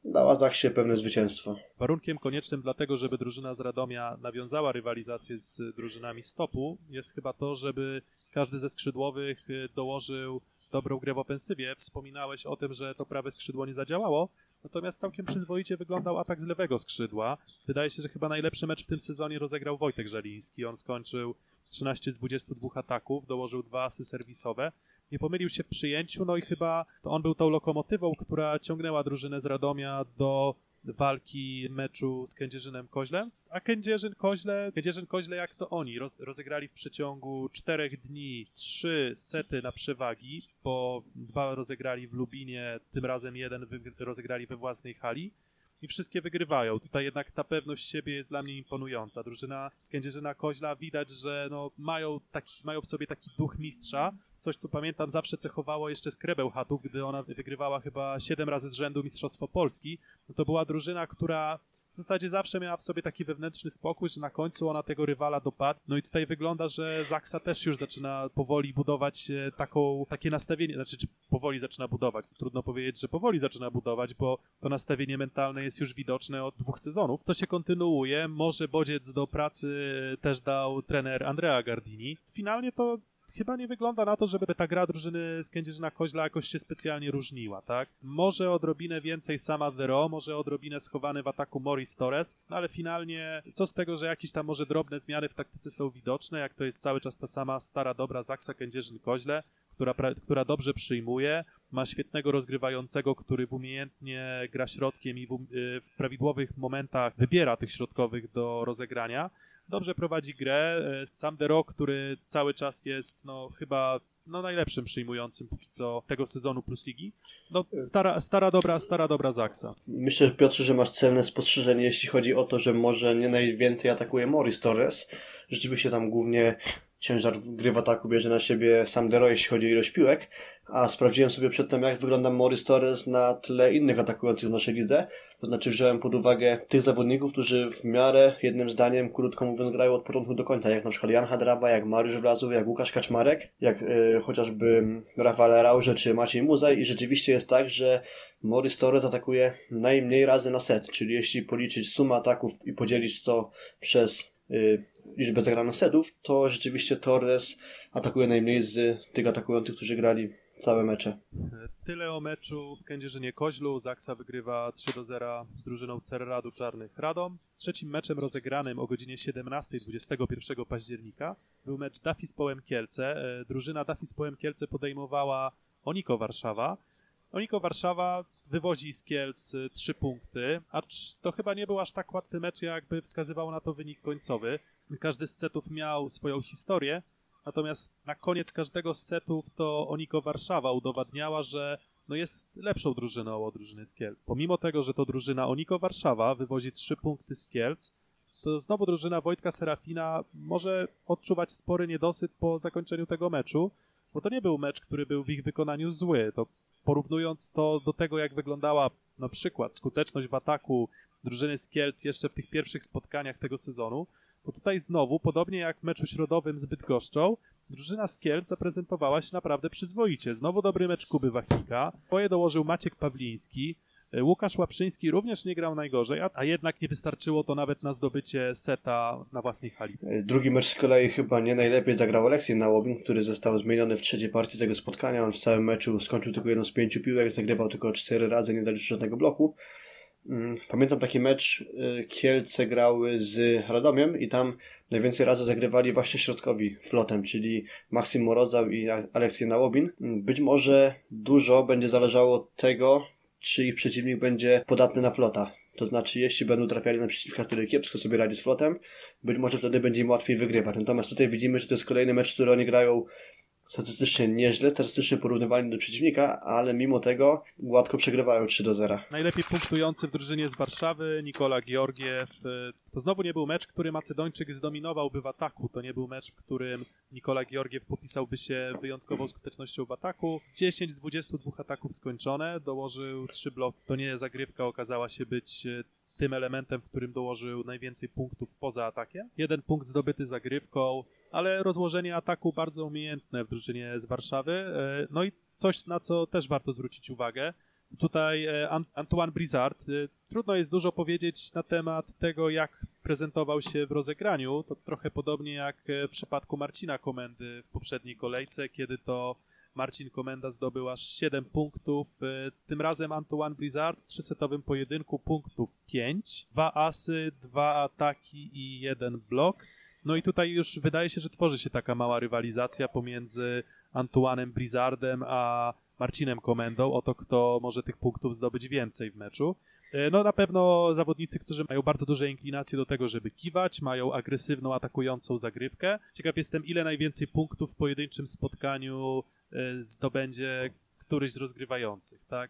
dała Zaksie pewne zwycięstwo. Warunkiem koniecznym dlatego, żeby drużyna z Radomia nawiązała rywalizację z drużynami z topu, jest chyba to, żeby każdy ze skrzydłowych dołożył dobrą grę w ofensywie. Wspominałeś o tym, że to prawe skrzydło nie zadziałało, natomiast całkiem przyzwoicie wyglądał atak z lewego skrzydła. Wydaje się, że chyba najlepszy mecz w tym sezonie rozegrał Wojtek Żeliński. On skończył 13 z 22 ataków, dołożył 2 asy serwisowe. Nie pomylił się w przyjęciu, no i chyba to on był tą lokomotywą, która ciągnęła drużynę z Radomia do walki meczu z Kędzierzynem-Koźlem. A Kędzierzyn-Koźle jak to oni rozegrali w przeciągu 4 dni 3 sety na przewagi, bo 2 rozegrali w Lubinie, tym razem 1 rozegrali we własnej hali i wszystkie wygrywają. Tutaj jednak ta pewność siebie jest dla mnie imponująca. Drużyna z Kędzierzyna-Koźla widać, że no, mają w sobie taki duch mistrza, coś, co pamiętam, zawsze cechowało jeszcze Skrę Bełchatów, gdy ona wygrywała chyba 7 razy z rzędu Mistrzostwo Polski. No to była drużyna, która w zasadzie zawsze miała w sobie taki wewnętrzny spokój, że na końcu ona tego rywala dopadła. No i tutaj wygląda, że Zaksa też już zaczyna powoli budować takie nastawienie, znaczy powoli zaczyna budować. Trudno powiedzieć, że powoli zaczyna budować, bo to nastawienie mentalne jest już widoczne od 2 sezonów. To się kontynuuje, może bodziec do pracy też dał trener Andrea Gardini. Finalnie to chyba nie wygląda na to, żeby ta gra drużyny z Kędzierzyna-Koźla jakoś się specjalnie różniła, tak? Może odrobinę więcej Sama Dero, może odrobinę schowany w ataku Morris Torres, no ale finalnie co z tego, że jakieś tam może drobne zmiany w taktyce są widoczne, jak to jest cały czas ta sama stara dobra Zaksa Kędzierzyn-Koźle, która dobrze przyjmuje, ma świetnego rozgrywającego, który umiejętnie gra środkiem i w prawidłowych momentach wybiera tych środkowych do rozegrania. Dobrze prowadzi grę. Sam Dero, który cały czas jest chyba najlepszym przyjmującym póki co tego sezonu Plus Ligi. No, stara dobra Zaksa. Myślę, Piotrze, że masz celne spostrzeżenie, jeśli chodzi o to, że może nie najwięcej atakuje Morris Torres. Rzeczywiście tam głównie ciężar gry w ataku bierze na siebie Sam Dero, jeśli chodzi o ilość piłek, a sprawdziłem sobie przedtem, jak wygląda Morris Torres na tle innych atakujących w naszej lidze. To znaczy wziąłem pod uwagę tych zawodników, którzy w miarę, jednym zdaniem, krótko mówiąc, grają od początku do końca, jak na przykład Jan Hadrawa, jak Mariusz Wlazły, jak Łukasz Kaczmarek, jak chociażby Rafael Arauzio czy Maciej Muzaj. I rzeczywiście jest tak, że Morris Torres atakuje najmniej razy na set, czyli jeśli policzyć sumę ataków i podzielić to przez liczbę zagranych setów, to rzeczywiście Torres atakuje najmniej z tych atakujących, którzy grali całe mecze. Tyle o meczu w Kędzierzynie-Koźlu. Zaksa wygrywa 3-0 z drużyną Cerradu Czarnych Radom. Trzecim meczem rozegranym o godzinie 17 21 października był mecz Dafis Połem Kielce. Drużyna Dafis Połem Kielce podejmowała Oniko Warszawa. Oniko Warszawa wywozi z Kielc 3 punkty, acz to chyba nie był aż tak łatwy mecz, jakby wskazywał na to wynik końcowy. Każdy z setów miał swoją historię, natomiast na koniec każdego z setów to Oniko Warszawa udowadniała, że no jest lepszą drużyną od drużyny z Kielc. Pomimo tego, że to drużyna Oniko Warszawa wywozi 3 punkty z Kielc, to znowu drużyna Wojtka Serafina może odczuwać spory niedosyt po zakończeniu tego meczu, bo to nie był mecz, który był w ich wykonaniu zły. To porównując to do tego, jak wyglądała na przykład skuteczność w ataku drużyny z Kielc jeszcze w tych pierwszych spotkaniach tego sezonu, to tutaj znowu, podobnie jak w meczu środowym z Bydgoszczą, drużyna z Kielc zaprezentowała się naprawdę przyzwoicie. Znowu dobry mecz Kuby Wachnika, swoje dołożył Maciek Pawliński, Łukasz Łapszyński również nie grał najgorzej, a jednak nie wystarczyło to nawet na zdobycie seta na własnej hali. Drugi mecz z kolei chyba nie najlepiej zagrał Aleksiej Nałobin, który został zmieniony w trzeciej partii tego spotkania. On w całym meczu skończył tylko jedną z 5 piłek, zagrywał tylko 4 razy, nie zaliczył żadnego bloku. Pamiętam taki mecz, Kielce grały z Radomiem i tam najwięcej razy zagrywali właśnie środkowi flotem, czyli Maksim Moroza i Aleksiej Nałobin. Być może dużo będzie zależało od tego, czy ich przeciwnik będzie podatny na flota. To znaczy, jeśli będą trafiali na przeciwnika, który kiepsko sobie radzi z flotem, być może wtedy będzie im łatwiej wygrywać. Natomiast tutaj widzimy, że to jest kolejny mecz, który oni grają statystycznie nieźle, statystycznie porównywalnie do przeciwnika, ale mimo tego gładko przegrywają 3-0. Najlepiej punktujący w drużynie z Warszawy Nikola Georgiew. To znowu nie był mecz, który Macedończyk zdominowałby w ataku. To nie był mecz, w którym Nikola Georgiew popisałby się wyjątkową skutecznością w ataku. 10 z 22 ataków skończone, dołożył 3 bloki. To nie zagrywka okazała się być tym elementem, w którym dołożył najwięcej punktów poza atakiem. 1 punkt zdobyty zagrywką, ale rozłożenie ataku bardzo umiejętne w drużynie z Warszawy. No i coś, na co też warto zwrócić uwagę. Tutaj Antoine Brizard. Trudno jest dużo powiedzieć na temat tego, jak prezentował się w rozegraniu. To trochę podobnie jak w przypadku Marcina Komendy w poprzedniej kolejce, kiedy to Marcin Komenda zdobył aż 7 punktów. Tym razem Antoine Brizard w 3-setowym pojedynku punktów 5. 2 asy, 2 ataki i 1 blok. No i tutaj już wydaje się, że tworzy się taka mała rywalizacja pomiędzy Antoine'em Brizardem a Marcinem Komendą o to, kto może tych punktów zdobyć więcej w meczu. No na pewno zawodnicy, którzy mają bardzo duże inklinacje do tego, żeby kiwać, mają agresywną, atakującą zagrywkę. Ciekaw jestem, ile najwięcej punktów w pojedynczym spotkaniu zdobędzie któryś z rozgrywających, tak?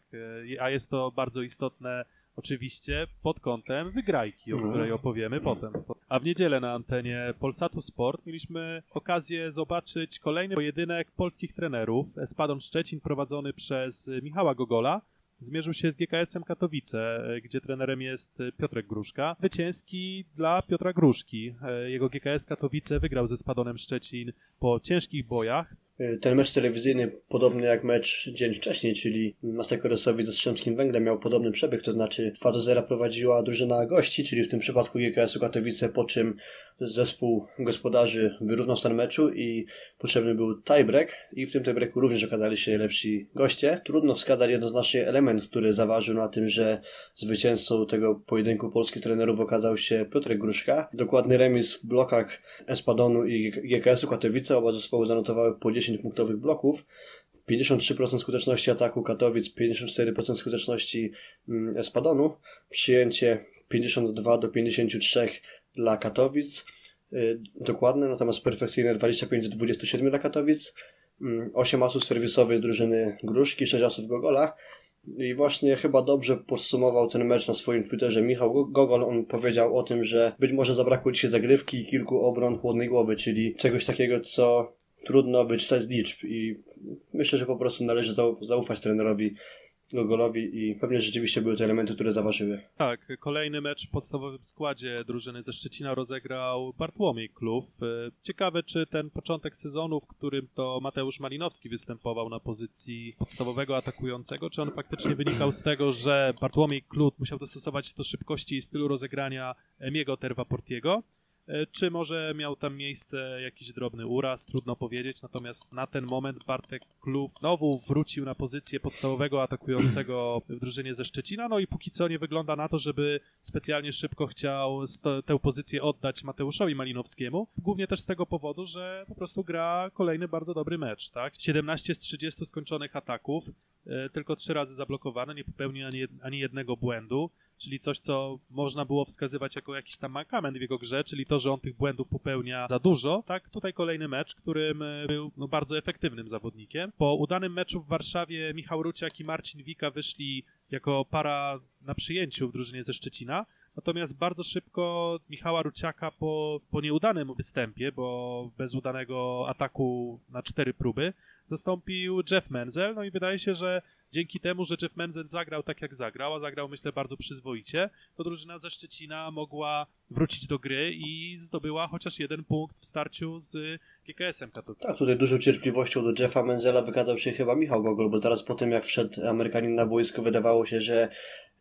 A jest to bardzo istotne oczywiście pod kątem wygrajki, o której opowiemy potem. A w niedzielę na antenie Polsatu Sport mieliśmy okazję zobaczyć kolejny pojedynek polskich trenerów. Espadon Szczecin prowadzony przez Michała Gogola zmierzył się z GKS-em Katowice, gdzie trenerem jest Piotr Gruszka. Zwycięski dla Piotra Gruszki. Jego GKS Katowice wygrał ze Espadonem Szczecin po ciężkich bojach. Ten mecz telewizyjny, podobny jak mecz dzień wcześniej, czyli Masekoresowi z Jastrzębskim Węglem, miał podobny przebieg, to znaczy 2-0 prowadziła drużyna gości, czyli w tym przypadku GKS-u Katowice, po czym zespół gospodarzy wyrównał stan meczu i potrzebny był tiebreak i w tym tiebreaku również okazali się lepsi goście. Trudno wskazać jednoznacznie element, który zaważył na tym, że zwycięzcą tego pojedynku polskich trenerów okazał się Piotrek Gruszka. Dokładny remis w blokach Espadonu i GKS-u Katowice, oba zespoły zanotowały po 10 punktowych bloków, 53% skuteczności ataku Katowic, 54% skuteczności Espadonu, przyjęcie 52-53 dla Katowic, dokładne, natomiast perfekcyjne 25-27 dla Katowic, 8 asów serwisowych drużyny Gruszki, 6 asów Gogola, I właśnie chyba dobrze podsumował ten mecz na swoim Twitterze Michał Gogol. On powiedział o tym, że być może zabrakło dzisiaj zagrywki i kilku obron chłodnej głowy, czyli czegoś takiego, co trudno wyczytać z liczb. I myślę, że po prostu należy zaufać trenerowi Gogolowi i pewnie rzeczywiście były te elementy, które zaważyły. Tak, kolejny mecz w podstawowym składzie drużyny ze Szczecina rozegrał Bartłomiej Klut. Ciekawe, czy ten początek sezonu, w którym to Mateusz Malinowski występował na pozycji podstawowego atakującego, czy on faktycznie wynikał z tego, że Bartłomiej Klut musiał dostosować się do szybkości i stylu rozegrania Emiego Terwaportiego, czy może miał tam miejsce jakiś drobny uraz, trudno powiedzieć, natomiast na ten moment Bartek Klut znowu wrócił na pozycję podstawowego atakującego w drużynie ze Szczecina, no i póki co nie wygląda na to, żeby specjalnie szybko chciał tę pozycję oddać Mateuszowi Malinowskiemu, głównie też z tego powodu, że po prostu gra kolejny bardzo dobry mecz, tak? 17 z 30 skończonych ataków, tylko 3 razy zablokowany, nie popełnił ani jednego błędu, czyli coś, co można było wskazywać jako jakiś tam mankament w jego grze, czyli to, że on tych błędów popełnia za dużo, tak? Tutaj kolejny mecz, którym był bardzo efektywnym zawodnikiem. Po udanym meczu w Warszawie Michał Ruciak i Marcin Wika wyszli jako para na przyjęciu w drużynie ze Szczecina, natomiast bardzo szybko Michała Ruciaka po nieudanym występie, bo bez udanego ataku na 4 próby, zastąpił Jeff Menzel, no i wydaje się, że dzięki temu, że Jeff Menzel zagrał tak jak zagrał, a zagrał myślę bardzo przyzwoicie, to drużyna ze Szczecina mogła wrócić do gry i zdobyła chociaż jeden punkt w starciu z GKS-em Katowice. Tak, tutaj dużą cierpliwością do Jeffa Menzela wykazał się chyba Michał Gogol, bo teraz po tym jak wszedł Amerykanin na boisko wydawało się, że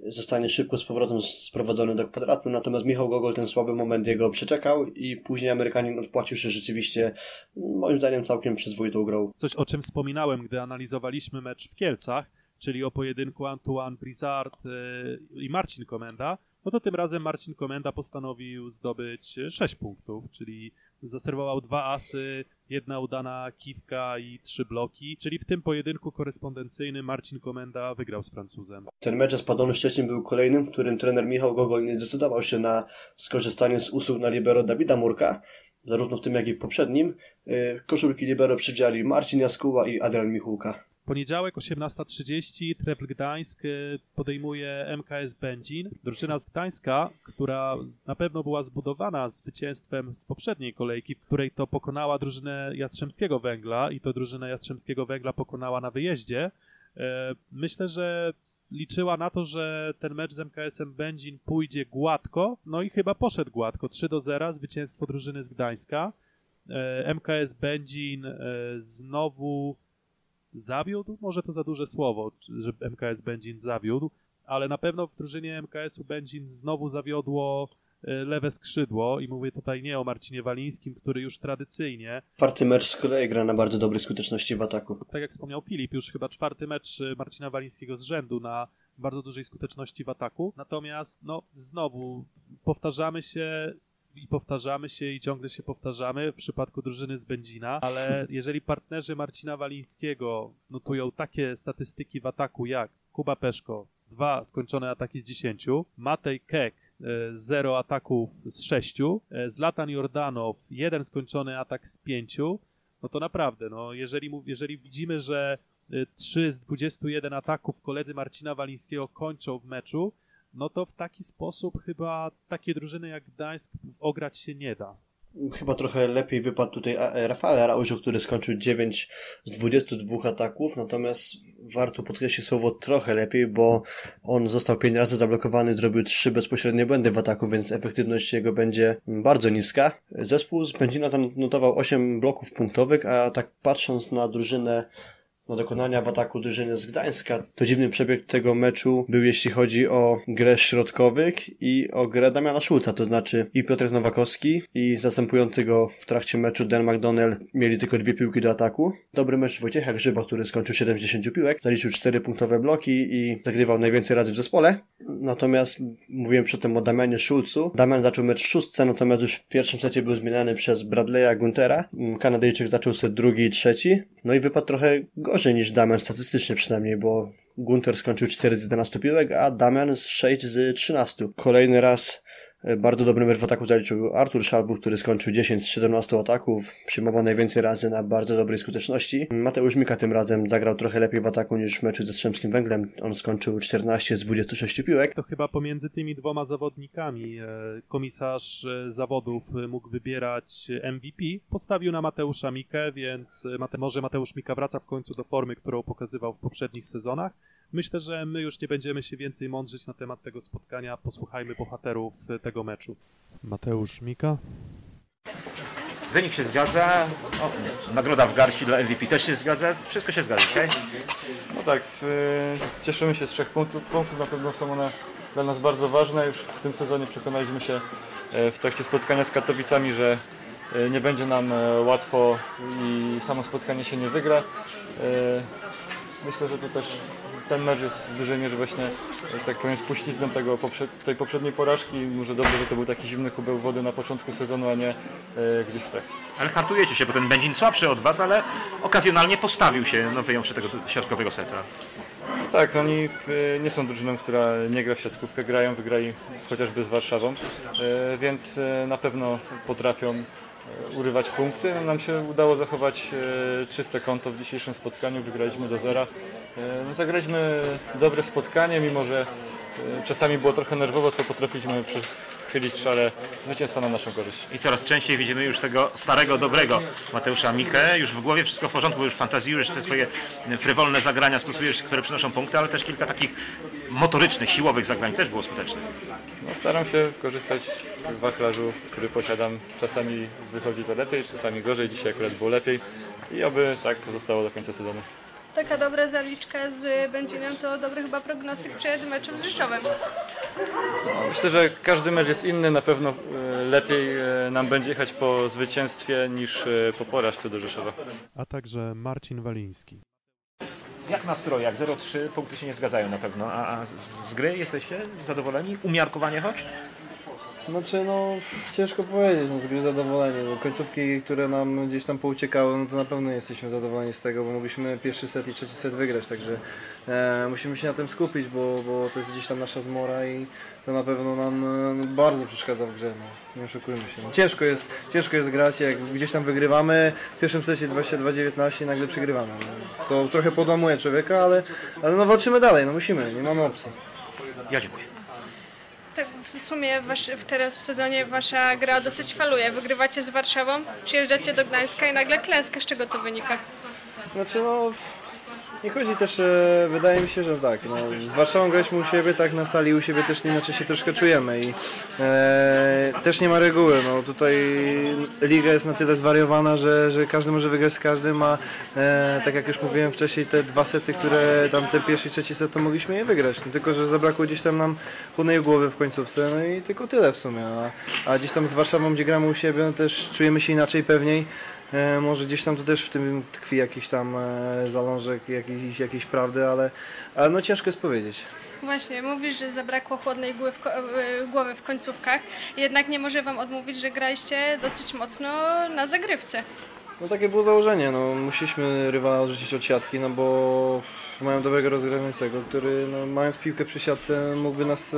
zostanie szybko z powrotem sprowadzony do kwadratu, natomiast Michał Gogol ten słaby moment jego przeczekał i później Amerykanin odpłacił się rzeczywiście, moim zdaniem, całkiem przyzwoitą grą. Coś, o czym wspominałem, gdy analizowaliśmy mecz w Kielcach, czyli o pojedynku Antoine Brizard i Marcin Komenda, no to tym razem Marcin Komenda postanowił zdobyć 6 punktów, czyli zaserwował 2 asy, 1 udana kiwka i 3 bloki, czyli w tym pojedynku korespondencyjnym Marcin Komenda wygrał z Francuzem. Ten mecz Espadonu Szczecin był kolejnym, w którym trener Michał Gogol nie zdecydował się na skorzystanie z usług na libero Dawida Murka, zarówno w tym jak i w poprzednim. Koszulki libero przydzieli Marcin Jaskuła i Adrian Michułka. Poniedziałek 18:30 Trefl Gdańsk podejmuje MKS Będzin. Drużyna z Gdańska, która na pewno była zbudowana zwycięstwem z poprzedniej kolejki, w której to pokonała drużynę Jastrzębskiego Węgla i to drużynę Jastrzębskiego Węgla pokonała na wyjeździe. Myślę, że liczyła na to, że ten mecz z MKS-em Będzin pójdzie gładko, no i chyba poszedł gładko. 3-0 zwycięstwo drużyny z Gdańska. MKS Będzin znowu zawiódł, może to za duże słowo, że MKS Będzin zawiódł, ale na pewno w drużynie MKS-u Będzin znowu zawiodło lewe skrzydło i mówię tutaj nie o Marcinie Walińskim, który już tradycyjnie... Czwarty mecz z kolei gra na bardzo dobrej skuteczności w ataku. Tak jak wspomniał Filip, już chyba 4 mecz Marcina Walińskiego z rzędu na bardzo dużej skuteczności w ataku, natomiast no znowu powtarzamy się i ciągle się powtarzamy w przypadku drużyny z Będzina, ale jeżeli partnerzy Marcina Walińskiego notują takie statystyki w ataku jak Kuba Peszko, 2 skończone ataki z 10, Matej Kek 0 ataków z 6, Zlatan Jordanow 1 skończony atak z 5, no to naprawdę, no jeżeli widzimy, że 3 z 21 ataków koledzy Marcina Walińskiego kończą w meczu, no to w taki sposób chyba takiej drużyny jak Gdańsk ograć się nie da. Chyba trochę lepiej wypadł tutaj Rafael Arauzio, który skończył 9 z 22 ataków, natomiast warto podkreślić słowo trochę lepiej, bo on został 5 razy zablokowany, zrobił 3 bezpośrednie błędy w ataku, więc efektywność jego będzie bardzo niska. Zespół z Będzina notował 8 bloków punktowych, a tak patrząc na drużynę, na dokonania w ataku drużyny z Gdańska, to dziwny przebieg tego meczu był, jeśli chodzi o grę środkowych i o grę Damiana Szulca, to znaczy i Piotr Nowakowski i zastępujący go w trakcie meczu Dan McDonnell mieli tylko 2 piłki do ataku. Dobry mecz Wojciecha Grzyba, który skończył 70 piłek, zaliczył 4 punktowe bloki i zagrywał najwięcej razy w zespole. Natomiast mówiłem przedtem o Damianie Szulcu. Damian zaczął mecz w 6, natomiast już w pierwszym secie był zmieniany przez Bradley'a Guntera. Kanadyjczyk zaczął set 2. i 3. No i wypadł trochę gorzej niż Damian, statystycznie przynajmniej, bo Gunter skończył 4 z 11 piłek, a Damian 6 z 13. Kolejny raz Bardzo dobry mecz w ataku zaliczył Artur Szalbu, który skończył 10 z 17 ataków, przyjmował najwięcej razy na bardzo dobrej skuteczności. Mateusz Mika tym razem zagrał trochę lepiej w ataku niż w meczu ze Jastrzębskim Węglem. On skończył 14 z 26 piłek. To chyba pomiędzy tymi dwoma zawodnikami komisarz zawodów mógł wybierać MVP. Postawił na Mateusza Mikę, więc może Mateusz Mika wraca w końcu do formy, którą pokazywał w poprzednich sezonach. Myślę, że my już nie będziemy się więcej mądrzyć na temat tego spotkania. Posłuchajmy bohaterów tego meczu. Mateusz Mika. Wynik się zgadza. O, nagroda w garści dla MVP też się zgadza. Wszystko się zgadza dzisiaj. No tak, cieszymy się z 3 punktów. Punkty na pewno są one dla nas bardzo ważne. Już w tym sezonie przekonaliśmy się w trakcie spotkania z Katowicami, że nie będzie nam łatwo i samo spotkanie się nie wygra. Myślę, że to też ten mecz jest w dużej mierze właśnie, że tak powiem, spuścizną tej poprzedniej porażki. Może dobrze, że to był taki zimny kubeł wody na początku sezonu, a nie gdzieś w trakcie. Ale hartujecie się, bo ten Będzin słabszy od was, ale okazjonalnie postawił się, no wyjąwszy tego środkowego seta. Tak, oni nie są drużyną, która nie gra w siatkówkę, grają, wygrali chociażby z Warszawą, więc na pewno potrafią urywać punkty. Nam się udało zachować czyste konto w dzisiejszym spotkaniu, wygraliśmy do zera. Zagraliśmy dobre spotkanie, mimo że czasami było trochę nerwowo, to potrafiliśmy przychylić szale zwycięstwa na naszą korzyść. I coraz częściej widzimy już tego starego, dobrego Mateusza Mikę. Już w głowie wszystko w porządku, już fantazjujesz, te swoje frywolne zagrania stosujesz, które przynoszą punkty, ale też kilka takich motorycznych, siłowych zagrań też było skutecznych. No, staram się korzystać z wachlarzu, który posiadam. Czasami wychodzi to lepiej, czasami gorzej. Dzisiaj akurat było lepiej i oby tak pozostało do końca sezonu. Taka dobra zaliczka z Będzinem to dobry chyba prognostyk przed meczem z Rzeszowem. No, myślę, że każdy mecz jest inny. Na pewno lepiej nam będzie jechać po zwycięstwie niż po porażce do Rzeszowa. A także Marcin Waliński. Jak nastroje? Jak 0-3 punkty się nie zgadzają na pewno. A z gry jesteście zadowoleni? Umiarkowanie choć? Znaczy, no ciężko powiedzieć, no, z gry zadowolenie, bo końcówki, które nam gdzieś tam pouciekały, no to na pewno nie jesteśmy zadowoleni z tego, bo mogliśmy pierwszy set i trzeci set wygrać, także musimy się na tym skupić, bo to jest gdzieś tam nasza zmora i to na pewno nam bardzo przeszkadza w grze, no, nie oszukujmy się. No, ciężko jest grać, jak gdzieś tam wygrywamy, w pierwszym secie 22-19 nagle przegrywamy, no, to trochę podłamuje człowieka, ale no walczymy dalej, no musimy, nie mamy opcji. Ja dziękuję. W sumie teraz w sezonie wasza gra dosyć faluje. Wygrywacie z Warszawą, przyjeżdżacie do Gdańska i nagle klęska. Z czego to wynika? Znaczy no, nie chodzi też, wydaje mi się, że tak. No, z Warszawą graliśmy u siebie, tak na sali u siebie też inaczej się troszkę czujemy i też nie ma reguły. No, tutaj liga jest na tyle zwariowana, że każdy może wygrać z każdym, a tak jak już mówiłem wcześniej, te dwa sety, które tam ten pierwszy i trzeci set, to mogliśmy je wygrać. No, tylko że zabrakło gdzieś tam nam chłodnej głowy w końcówce, no i tylko tyle w sumie. A gdzieś tam z Warszawą, gdzie gramy u siebie, no, też czujemy się inaczej, pewniej. Może gdzieś tam to też w tym tkwi jakiś tam zalążek jakiejś prawdy, ale no ciężko jest powiedzieć. Właśnie, mówisz, że zabrakło chłodnej głowy w końcówkach, jednak nie może wam odmówić, że graliście dosyć mocno na zagrywce. No takie było założenie, no musieliśmy rywala odrzucić od siatki, no bo mają dobrego rozgrywającego, który no, mając piłkę przy siatce mógłby nas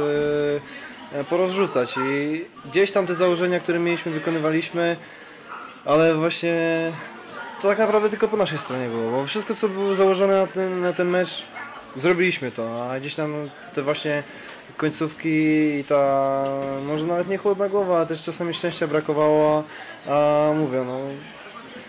porozrzucać i gdzieś tam te założenia, które mieliśmy, wykonywaliśmy. Ale właśnie to tak naprawdę tylko po naszej stronie było, bo wszystko co było założone na ten mecz, zrobiliśmy to, a gdzieś tam te właśnie końcówki i ta może nawet nie chłodna głowa, ale też czasami szczęścia brakowało, a mówię, no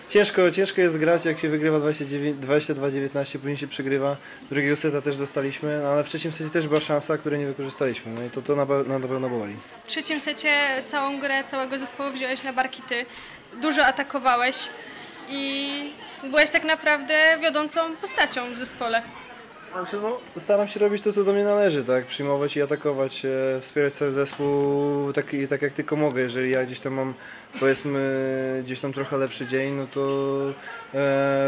ciężko jest grać, jak się wygrywa 22-19, później się przegrywa, drugiego seta też dostaliśmy, no, ale w trzecim secie też była szansa, której nie wykorzystaliśmy, no i to na pewno boli. W trzecim secie całą grę, całego zespołu wziąłeś na barki ty. Dużo atakowałeś i byłeś tak naprawdę wiodącą postacią w zespole. Znaczy, no, staram się robić to, co do mnie należy, tak? Przyjmować i atakować, wspierać cały zespół tak jak tylko mogę. Jeżeli ja gdzieś tam mam, powiedzmy, gdzieś tam trochę lepszy dzień, no to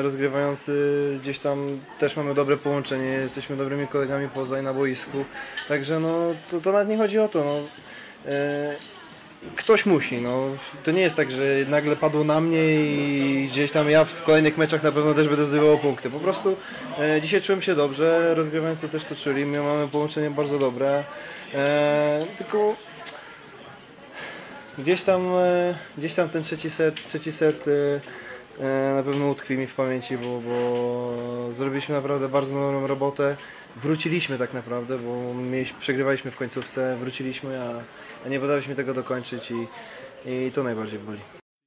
rozgrywający gdzieś tam też mamy dobre połączenie, jesteśmy dobrymi kolegami poza i na boisku. Także no, to nawet nie chodzi o to. No. Ktoś musi, no. To nie jest tak, że nagle padło na mnie i gdzieś tam ja w kolejnych meczach na pewno też będę zdobywał punkty. Po prostu dzisiaj czułem się dobrze, rozgrywający też to czuli, my mamy połączenie bardzo dobre, tylko Gdzieś tam ten trzeci set na pewno utkwi mi w pamięci, bo zrobiliśmy naprawdę bardzo dobrą robotę. Wróciliśmy tak naprawdę, bo przegrywaliśmy w końcówce, wróciliśmy, a nie potrafiliśmy tego dokończyć i to najbardziej boli.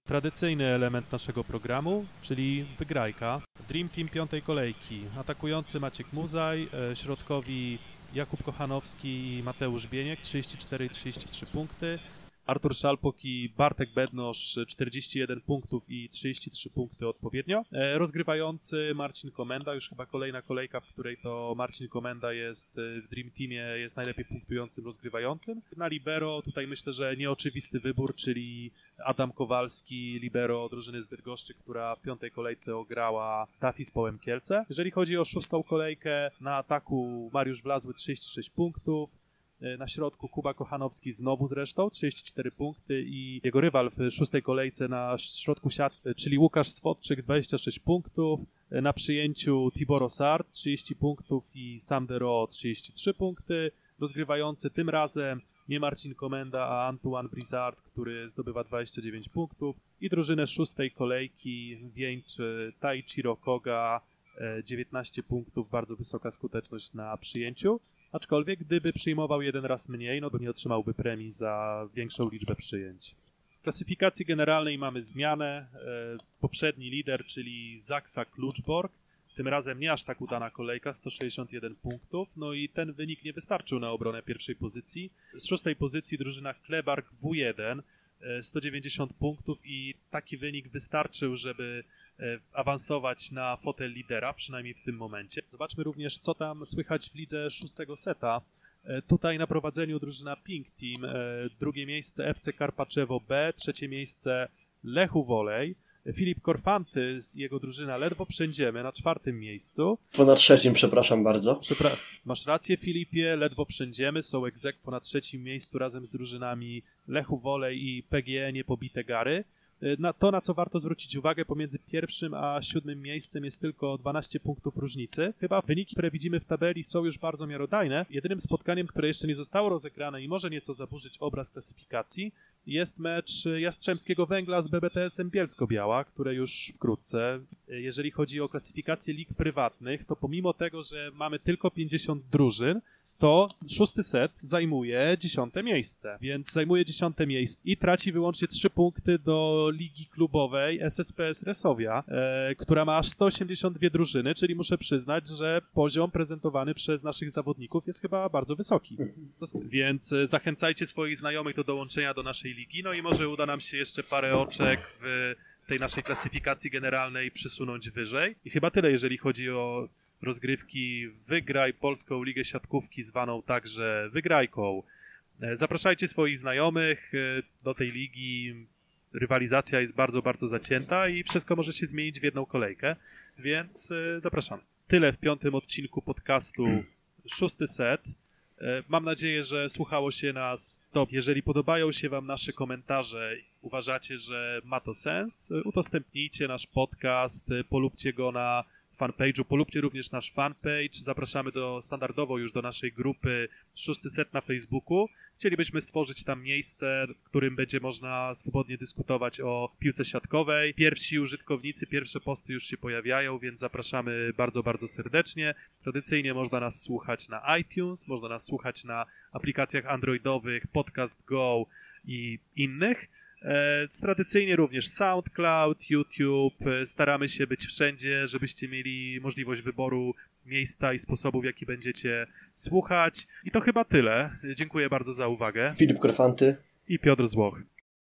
Tradycyjny element naszego programu, czyli wygrajka. Dream Team piątej kolejki. Atakujący Maciek Muzaj, środkowi Jakub Kochanowski i Mateusz Bieniek, 34 i 33 punkty. Artur Szalpok i Bartek Bednosz, 41 punktów i 33 punkty odpowiednio. Rozgrywający Marcin Komenda, już chyba kolejna kolejka, w której to Marcin Komenda jest w Dream Teamie, jest najlepiej punktującym rozgrywającym. Na libero tutaj myślę, że nieoczywisty wybór, czyli Adam Kowalski, libero drużyny z Bydgoszczy, która w piątej kolejce ograła Tafi z Połem Kielce. Jeżeli chodzi o szóstą kolejkę, na ataku Mariusz Wlazły, 36 punktów. Na środku Kuba Kochanowski znowu zresztą, 34 punkty i jego rywal w szóstej kolejce na środku siatki, czyli Łukasz Swodczyk, 26 punktów. Na przyjęciu Tiboro Sard, 30 punktów i Sandero, 33 punkty. Rozgrywający tym razem nie Marcin Komenda, a Antoine Brizard, który zdobywa 29 punktów. I drużynę szóstej kolejki wieńczy Taichiro Koga, 19 punktów, bardzo wysoka skuteczność na przyjęciu, aczkolwiek gdyby przyjmował jeden raz mniej, no to nie otrzymałby premii za większą liczbę przyjęć. W klasyfikacji generalnej mamy zmianę. Poprzedni lider, czyli Zaksa Kluczbork, tym razem nie aż tak udana kolejka, 161 punktów, no i ten wynik nie wystarczył na obronę pierwszej pozycji. Z szóstej pozycji drużyna Klebark W1, 190 punktów i taki wynik wystarczył, żeby awansować na fotel lidera, przynajmniej w tym momencie. Zobaczmy również, co tam słychać w lidze szóstego seta. Tutaj na prowadzeniu drużyna Pink Team, drugie miejsce FC Karpaczewo B, trzecie miejsce Lechu Wolej. Filip Korfanty z jego drużyna ledwo przędziemy na czwartym miejscu. Na trzecim, przepraszam bardzo. Masz rację, Filipie, ledwo przędziemy. Są egzekwo na trzecim miejscu razem z drużynami Lechu Wolej i PGE Niepobite Gary. To, na co warto zwrócić uwagę, pomiędzy pierwszym a siódmym miejscem jest tylko 12 punktów różnicy. Chyba wyniki, które widzimy w tabeli, są już bardzo miarodajne. Jedynym spotkaniem, które jeszcze nie zostało rozegrane i może nieco zaburzyć obraz klasyfikacji, jest mecz Jastrzębskiego Węgla z BBTS-em Bielsko-Biała, które już wkrótce. Jeżeli chodzi o klasyfikację lig prywatnych, to pomimo tego, że mamy tylko 50 drużyn, to szósty set zajmuje 10. miejsce. Więc zajmuje 10. miejsce i traci wyłącznie 3 punkty do ligi klubowej SSPS Resowia, która ma aż 182 drużyny, czyli muszę przyznać, że poziom prezentowany przez naszych zawodników jest chyba bardzo wysoki. Więc zachęcajcie swoich znajomych do dołączenia do naszej ligi, no i może uda nam się jeszcze parę oczek w tej naszej klasyfikacji generalnej przysunąć wyżej. I chyba tyle, jeżeli chodzi o rozgrywki Wygraj Polską Ligę Siatkówki, zwaną także Wygrajką. Zapraszajcie swoich znajomych do tej ligi. Rywalizacja jest bardzo, bardzo zacięta i wszystko może się zmienić w jedną kolejkę, więc zapraszam. Tyle w 5. odcinku podcastu Szósty Set. Mam nadzieję, że słuchało się nas dobrze. Jeżeli podobają się wam nasze komentarze, uważacie, że ma to sens, udostępnijcie nasz podcast, polubcie go na fanpage'u, polubcie również nasz fanpage. Zapraszamy standardowo już do naszej grupy Szósty Set na Facebooku. Chcielibyśmy stworzyć tam miejsce, w którym będzie można swobodnie dyskutować o piłce siatkowej. Pierwsi użytkownicy, pierwsze posty już się pojawiają, więc zapraszamy bardzo, bardzo serdecznie. Tradycyjnie można nas słuchać na iTunes, można nas słuchać na aplikacjach androidowych, Podcast Go i innych. Tradycyjnie również SoundCloud, YouTube, staramy się być wszędzie, żebyście mieli możliwość wyboru miejsca i sposobu, w jaki będziecie słuchać. I to chyba tyle. Dziękuję bardzo za uwagę. Filip Korfanty i Piotr Złoch.